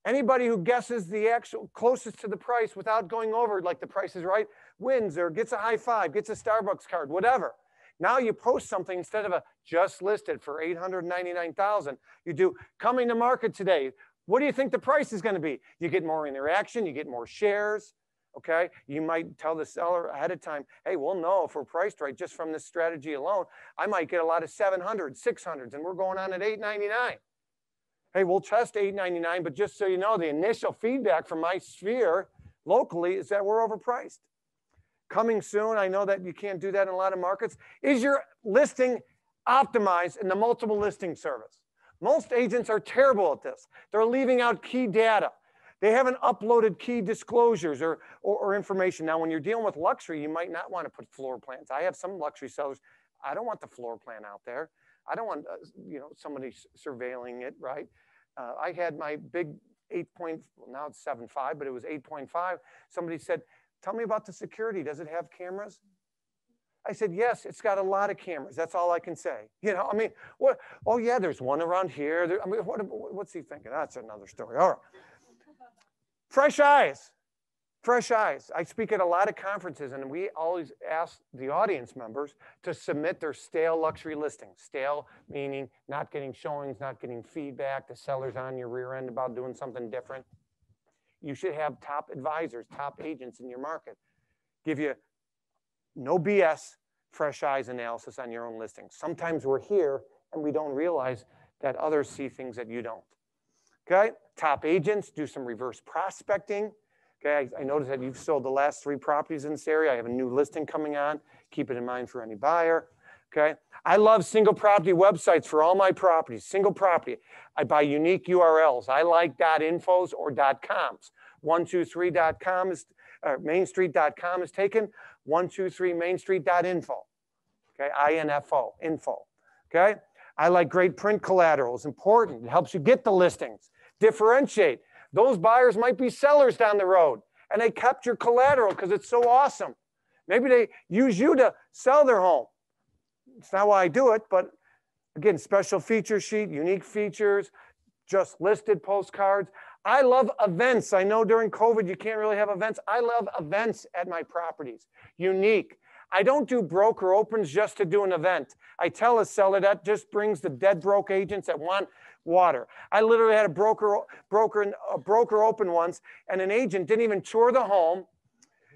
Anybody who guesses the actual closest to the price without going over, like the price is right, wins or gets a high five, gets a Starbucks card, whatever. Now you post something instead of a just listed for $899,000. You do coming to market today. What do you think the price is going to be? You get more interaction. You get more shares. Okay. You might tell the seller ahead of time, hey, we'll know if we're priced right just from this strategy alone. I might get a lot of 700, 600s, and we're going on at 899. Hey, we'll test 899, but just so you know, the initial feedback from my sphere locally is that we're overpriced. Coming soon, I know that you can't do that in a lot of markets. Is your listing optimized in the multiple listing service? Most agents are terrible at this. They're leaving out key data. They haven't uploaded key disclosures or information. Now, when you're dealing with luxury, you might not want to put floor plans. I have some luxury sellers. I don't want the floor plan out there. I don't want you know, somebody surveilling it, right? I had my big 8.5, now it's 7.5, but it was 8.5. Somebody said, tell me about the security. Does it have cameras? I said, yes, it's got a lot of cameras. That's all I can say. You know, I mean, what? Oh, yeah, there's one around here. There, I mean, what's he thinking? That's another story. All right. Fresh eyes. Fresh eyes. I speak at a lot of conferences, and we always ask the audience members to submit their stale luxury listings. Stale meaning not getting showings, not getting feedback, the seller's on your rear end about doing something different. You should have top advisors, top agents in your market. Give you no BS, fresh eyes analysis on your own listings. Sometimes we're here, and we don't realize that others see things that you don't. Okay? Top agents, do some reverse prospecting. Okay, I noticed that you've sold the last 3 properties in this area. I have a new listing coming on. Keep it in mind for any buyer. Okay, I love single property websites for all my properties. Single property. I buy unique URLs. I like .infos or .coms. 123.com is mainstreet.com is taken. 123mainstreet.info. Okay, I-N-F-O, info. Okay, I like great print collateral. It's important. It helps you get the listings. Differentiate. Those buyers might be sellers down the road, and they kept your collateral because it's so awesome. Maybe they use you to sell their home. It's not why I do it, but again, special feature sheet, unique features, just listed postcards. I love events. I know during COVID you can't really have events. I love events at my properties. Unique. I don't do broker opens just to do an event. I tell a seller that just brings the dead broke agents that want water. I literally had a broker open once, and an agent didn't even tour the home.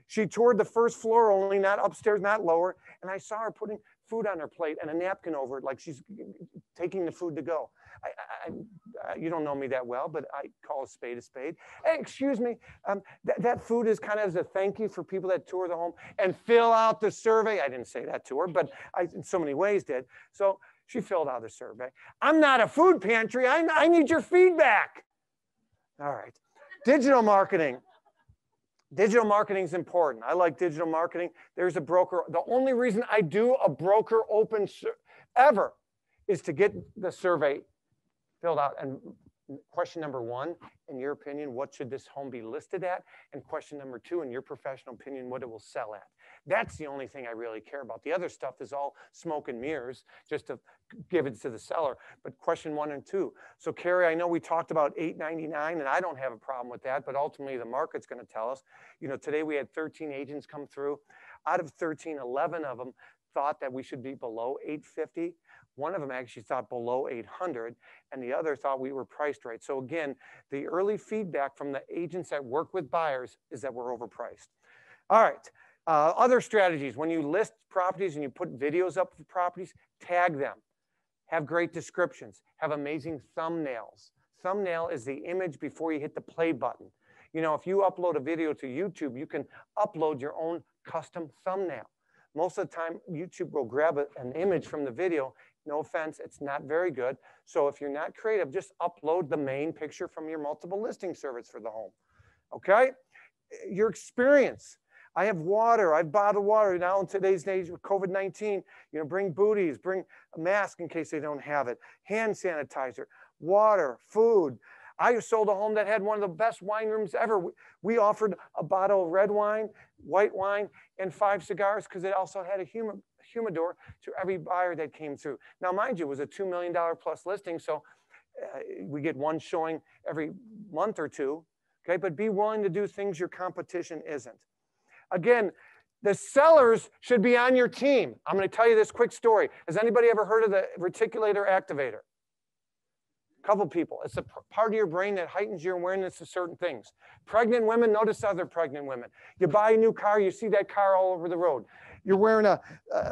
She toured the first floor only, not upstairs, not lower. And I saw her putting food on her plate and a napkin over it, like she's taking the food to go. You don't know me that well, but I call a spade a spade. Hey, excuse me, that food is kind of as a thank you for people that tour the home and fill out the survey. I didn't say that to her, but I in so many ways did. So she filled out the survey. I'm not a food pantry. I need your feedback. All right. Digital marketing. Digital marketing is important. I like digital marketing. There's a broker. The only reason I do a broker open ever is to get the survey filled out. And question number 1, in your opinion, what should this home be listed at? And question number 2, in your professional opinion, what it will sell at. That's the only thing I really care about. The other stuff is all smoke and mirrors, just to give it to the seller. But question 1 and 2. So Carrie, I know we talked about $899, and I don't have a problem with that, but ultimately the market's going to tell us. You know, today we had 13 agents come through. Out of 13, 11 of them thought that we should be below $850. One of them actually thought below $800, and the other thought we were priced right. So again, the early feedback from the agents that work with buyers is that we're overpriced. All right. Other strategies, when you list properties and you put videos up for properties, tag them, have great descriptions, have amazing thumbnails. Thumbnail is the image before you hit the play button. You know, if you upload a video to YouTube, you can upload your own custom thumbnail. Most of the time, YouTube will grab an image from the video No offense, it's not very good. So if you're not creative, just upload the main picture from your multiple listing service for the home, okay? Your experience. I have water, I have bottled water. Now in today's days with COVID-19, you know, bring booties, bring a mask in case they don't have it, hand sanitizer, water, food. I sold a home that had one of the best wine rooms ever. We offered a bottle of red wine, white wine, and 5 cigars because it also had a humidor to every buyer that came through. Now, mind you, it was a $2 million plus listing, so we get one showing every month or two, okay? But be willing to do things your competition isn't. Again, the sellers should be on your team. I'm gonna tell you this quick story. Has anybody ever heard of the reticulator activator? Couple people. It's a part of your brain that heightens your awareness to certain things. Pregnant women notice other pregnant women. You buy a new car, you see that car all over the road. You're wearing a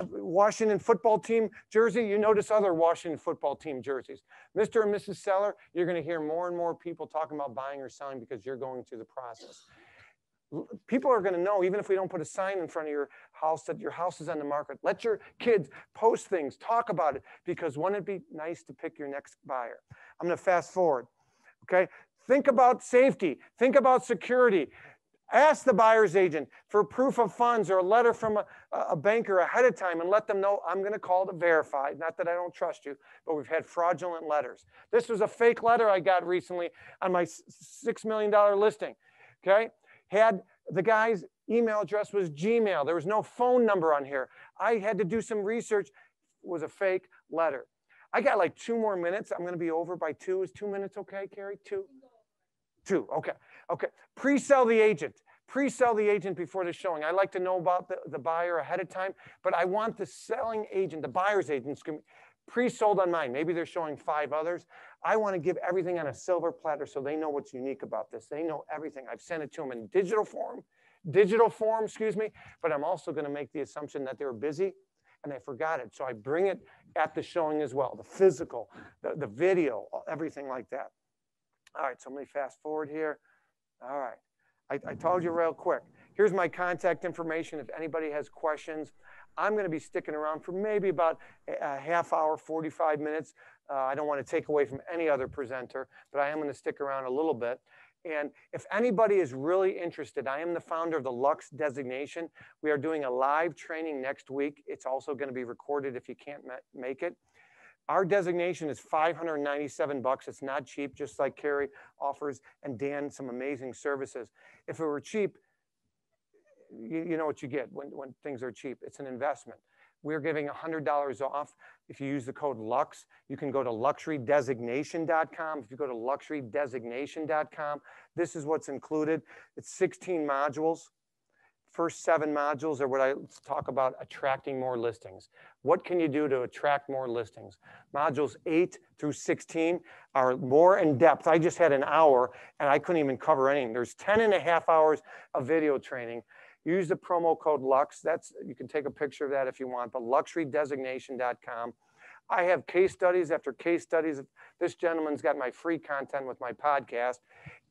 Washington football team jersey, you notice other Washington football team jerseys. Mr. and Mrs. Seller, you're going to hear more and more people talking about buying or selling because you're going through the process. People are going to know, even if we don't put a sign in front of your house, that your house is on the market. Let your kids post things, talk about it, because wouldn't it be nice to pick your next buyer? I'm going to fast forward, okay? Think about safety. Think about security. Ask the buyer's agent for proof of funds or a letter from a banker ahead of time and let them know, I'm going to call to verify. Not that I don't trust you, but we've had fraudulent letters. This was a fake letter I got recently on my $6 million listing, okay? Had the guy's email address was Gmail. There was no phone number on here. I had to do some research. It was a fake letter. I got like 2 more minutes. I'm going to be over by 2. Is 2 minutes okay, Carrie? 2? 2, okay. Okay. Pre-sell the agent. Pre-sell the agent before the showing. I like to know about the buyer ahead of time, but I want the selling agent, the buyer's agent, pre-sold on mine. Maybe they're showing 5 others. I want to give everything on a silver platter so they know what's unique about this. They know everything. I've sent it to them in digital form, excuse me, but I'm also going to make the assumption that they were busy and they forgot it. So I bring it at the showing as well, the physical, the video, everything like that. All right, so let me fast forward here. All right, I told you real quick. Here's my contact information if anybody has questions. I'm going to be sticking around for maybe about a half hour, 45 minutes. I don't want to take away from any other presenter, but I am going to stick around a little bit. And if anybody is really interested, I am the founder of the Lux designation. We are doing a live training next week. It's also going to be recorded if you can't make it. Our designation is $597. It's not cheap, just like Carrie offers and Dan some amazing services. If it were cheap, you know what you get when things are cheap. It's an investment. We're giving $100 off. If you use the code LUX, you can go to luxurydesignation.com. If you go to luxurydesignation.com, this is what's included. It's 16 modules. First 7 modules are what I talk about attracting more listings. What can you do to attract more listings? Modules 8 through 16 are more in depth. I just had an hour and I couldn't even cover anything. There's 10 and a half hours of video training. Use the promo code LUX. You can take a picture of that if you want, but luxurydesignation.com. I have case studies after case studies. This gentleman's got my free content with my podcast.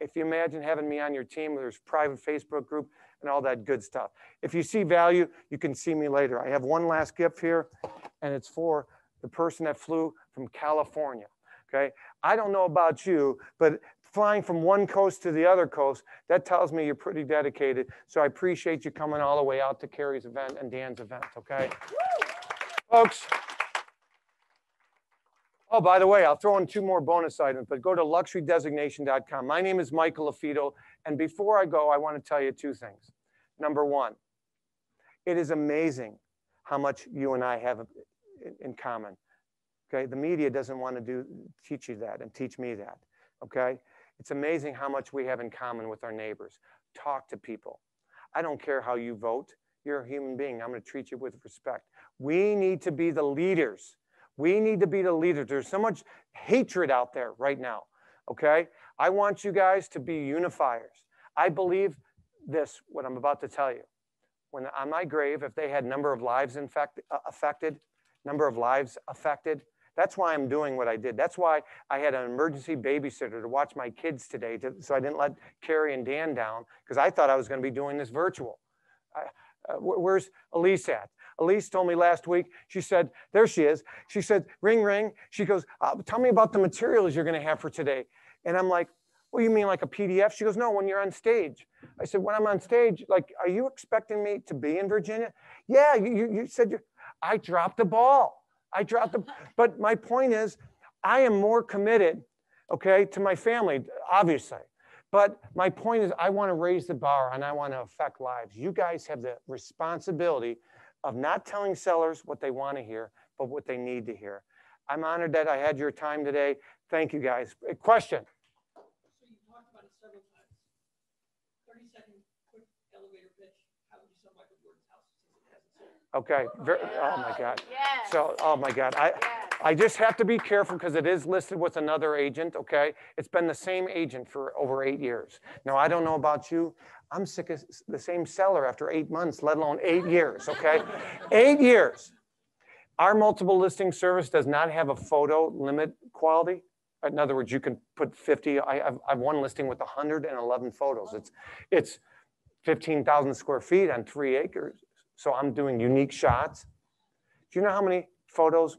If you imagine having me on your team, there's a private Facebook group and all that good stuff. If you see value, you can see me later. I have one last gift here, and it's for the person that flew from California, okay? I don't know about you, but flying from one coast to the other coast, that tells me you're pretty dedicated. So I appreciate you coming all the way out to Carrie's event and Dan's event, okay? Folks. Oh, by the way, I'll throw in 2 more bonus items, but go to luxurydesignation.com. My name is Michael LaFido, and before I go, I want to tell you 2 things. Number 1, it is amazing how much you and I have in common, okay? The media doesn't want to teach you that and teach me that, okay? It's amazing how much we have in common with our neighbors. Talk to people. I don't care how you vote. You're a human being. I'm going to treat you with respect. We need to be the leaders. We need to be the leaders. There's so much hatred out there right now, okay? I want you guys to be unifiers. I believe this, what I'm about to tell you. When on my grave, if they had number of lives affected, that's why I'm doing what I did. That's why I had an emergency babysitter to watch my kids today so I didn't let Carrie and Dan down because I thought I was going to be doing this virtual. Where's Elise at? Elise told me last week, she said, there she is. She said, ring, ring. She goes, tell me about the materials you're going to have for today. And I'm like, well, you mean like a PDF? She goes, no, when you're on stage. I said, when I'm on stage, like, are you expecting me to be in Virginia? Yeah, you said, I dropped the ball. But my point is, I am more committed, okay, to my family, obviously. But my point is, I want to raise the bar and I want to affect lives. You guys have the responsibility of not telling sellers what they want to hear, but what they need to hear. I'm honored that I had your time today. Thank you, guys. Question? So you talked about it several times. 30-second quick elevator pitch. How would you sell Michael Jordan's house? Okay. Oh my God. Yes. So, oh my God. I just have to be careful because it is listed with another agent. Okay. It's been the same agent for over 8 years. Now, I don't know about you. I'm sick of the same seller after 8 months, let alone 8 years. Okay. 8 years. Our multiple listing service does not have a photo limit quality. In other words, you can put 50. I've one listing with 111 photos. It's 15,000 square feet on 3 acres. So I'm doing unique shots. Do you know how many photos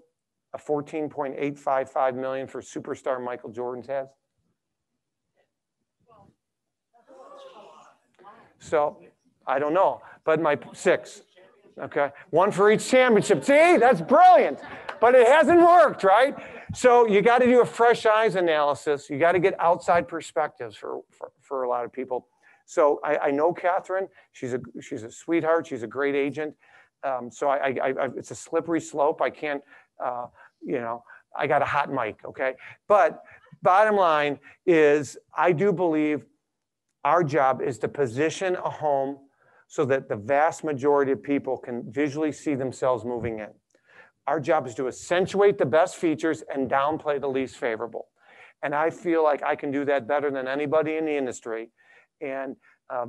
a 14.855 million for superstar Michael Jordan's has? So I don't know, but my 6. Okay, 1 for each championship. See, that's brilliant, but it hasn't worked, right? So you got to do a fresh eyes analysis. You got to get outside perspectives for a lot of people. So I know Catherine. She's a sweetheart. She's a great agent. So it's a slippery slope. I can't, you know, I got a hot mic, okay? But bottom line is I do believe our job is to position a home so that the vast majority of people can visually see themselves moving in. Our job is to accentuate the best features and downplay the least favorable. And I feel like I can do that better than anybody in the industry. And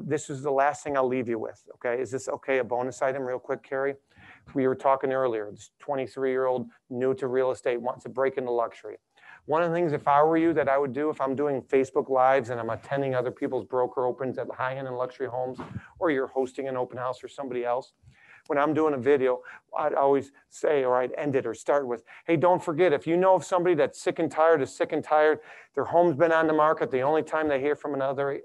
this is the last thing I'll leave you with, okay? Is this okay, a bonus item real quick, Carrie? We were talking earlier, this 23-year-old new to real estate wants to break into luxury. One of the things, if I were you, that I would do if I'm doing Facebook Lives and I'm attending other people's broker opens at high-end and luxury homes, or you're hosting an open house or somebody else, when I'm doing a video, I'd always say, or I'd end it or start with, hey, don't forget, if you know of somebody that's sick and tired is sick and tired, their home's been on the market, the only time they hear from an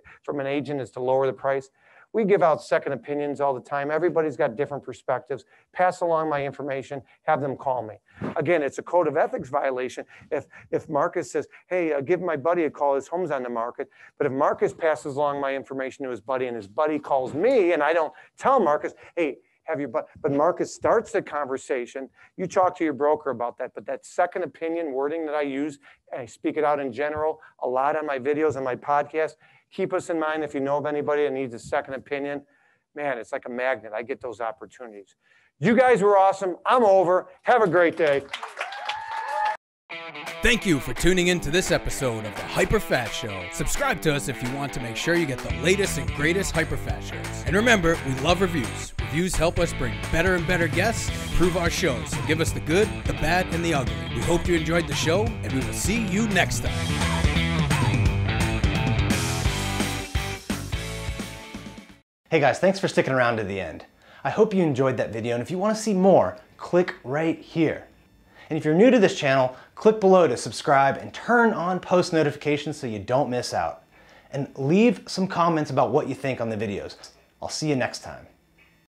agent is to lower the price. We give out second opinions all the time. Everybody's got different perspectives. Pass along my information, have them call me. Again, it's a code of ethics violation. If Marcus says, hey, give my buddy a call, his home's on the market. But if Marcus passes along my information to his buddy and his buddy calls me and I don't tell Marcus, hey, but Marcus starts the conversation, you talk to your broker about that, but that second opinion wording that I use, and I speak it out in general, a lot on my videos and my podcast, keep us in mind if you know of anybody that needs a second opinion. Man, it's like a magnet. I get those opportunities. You guys were awesome. I'm over. Have a great day. Thank you for tuning in to this episode of the HyperFast Show. Subscribe to us if you want to make sure you get the latest and greatest HyperFast shows. And remember, we love reviews. Reviews help us bring better and better guests and improve our shows. So give us the good, the bad, and the ugly. We hope you enjoyed the show, and we will see you next time. Hey guys, thanks for sticking around to the end. I hope you enjoyed that video, and if you want to see more, click right here. And if you're new to this channel, click below to subscribe and turn on post notifications so you don't miss out. And leave some comments about what you think on the videos. I'll see you next time.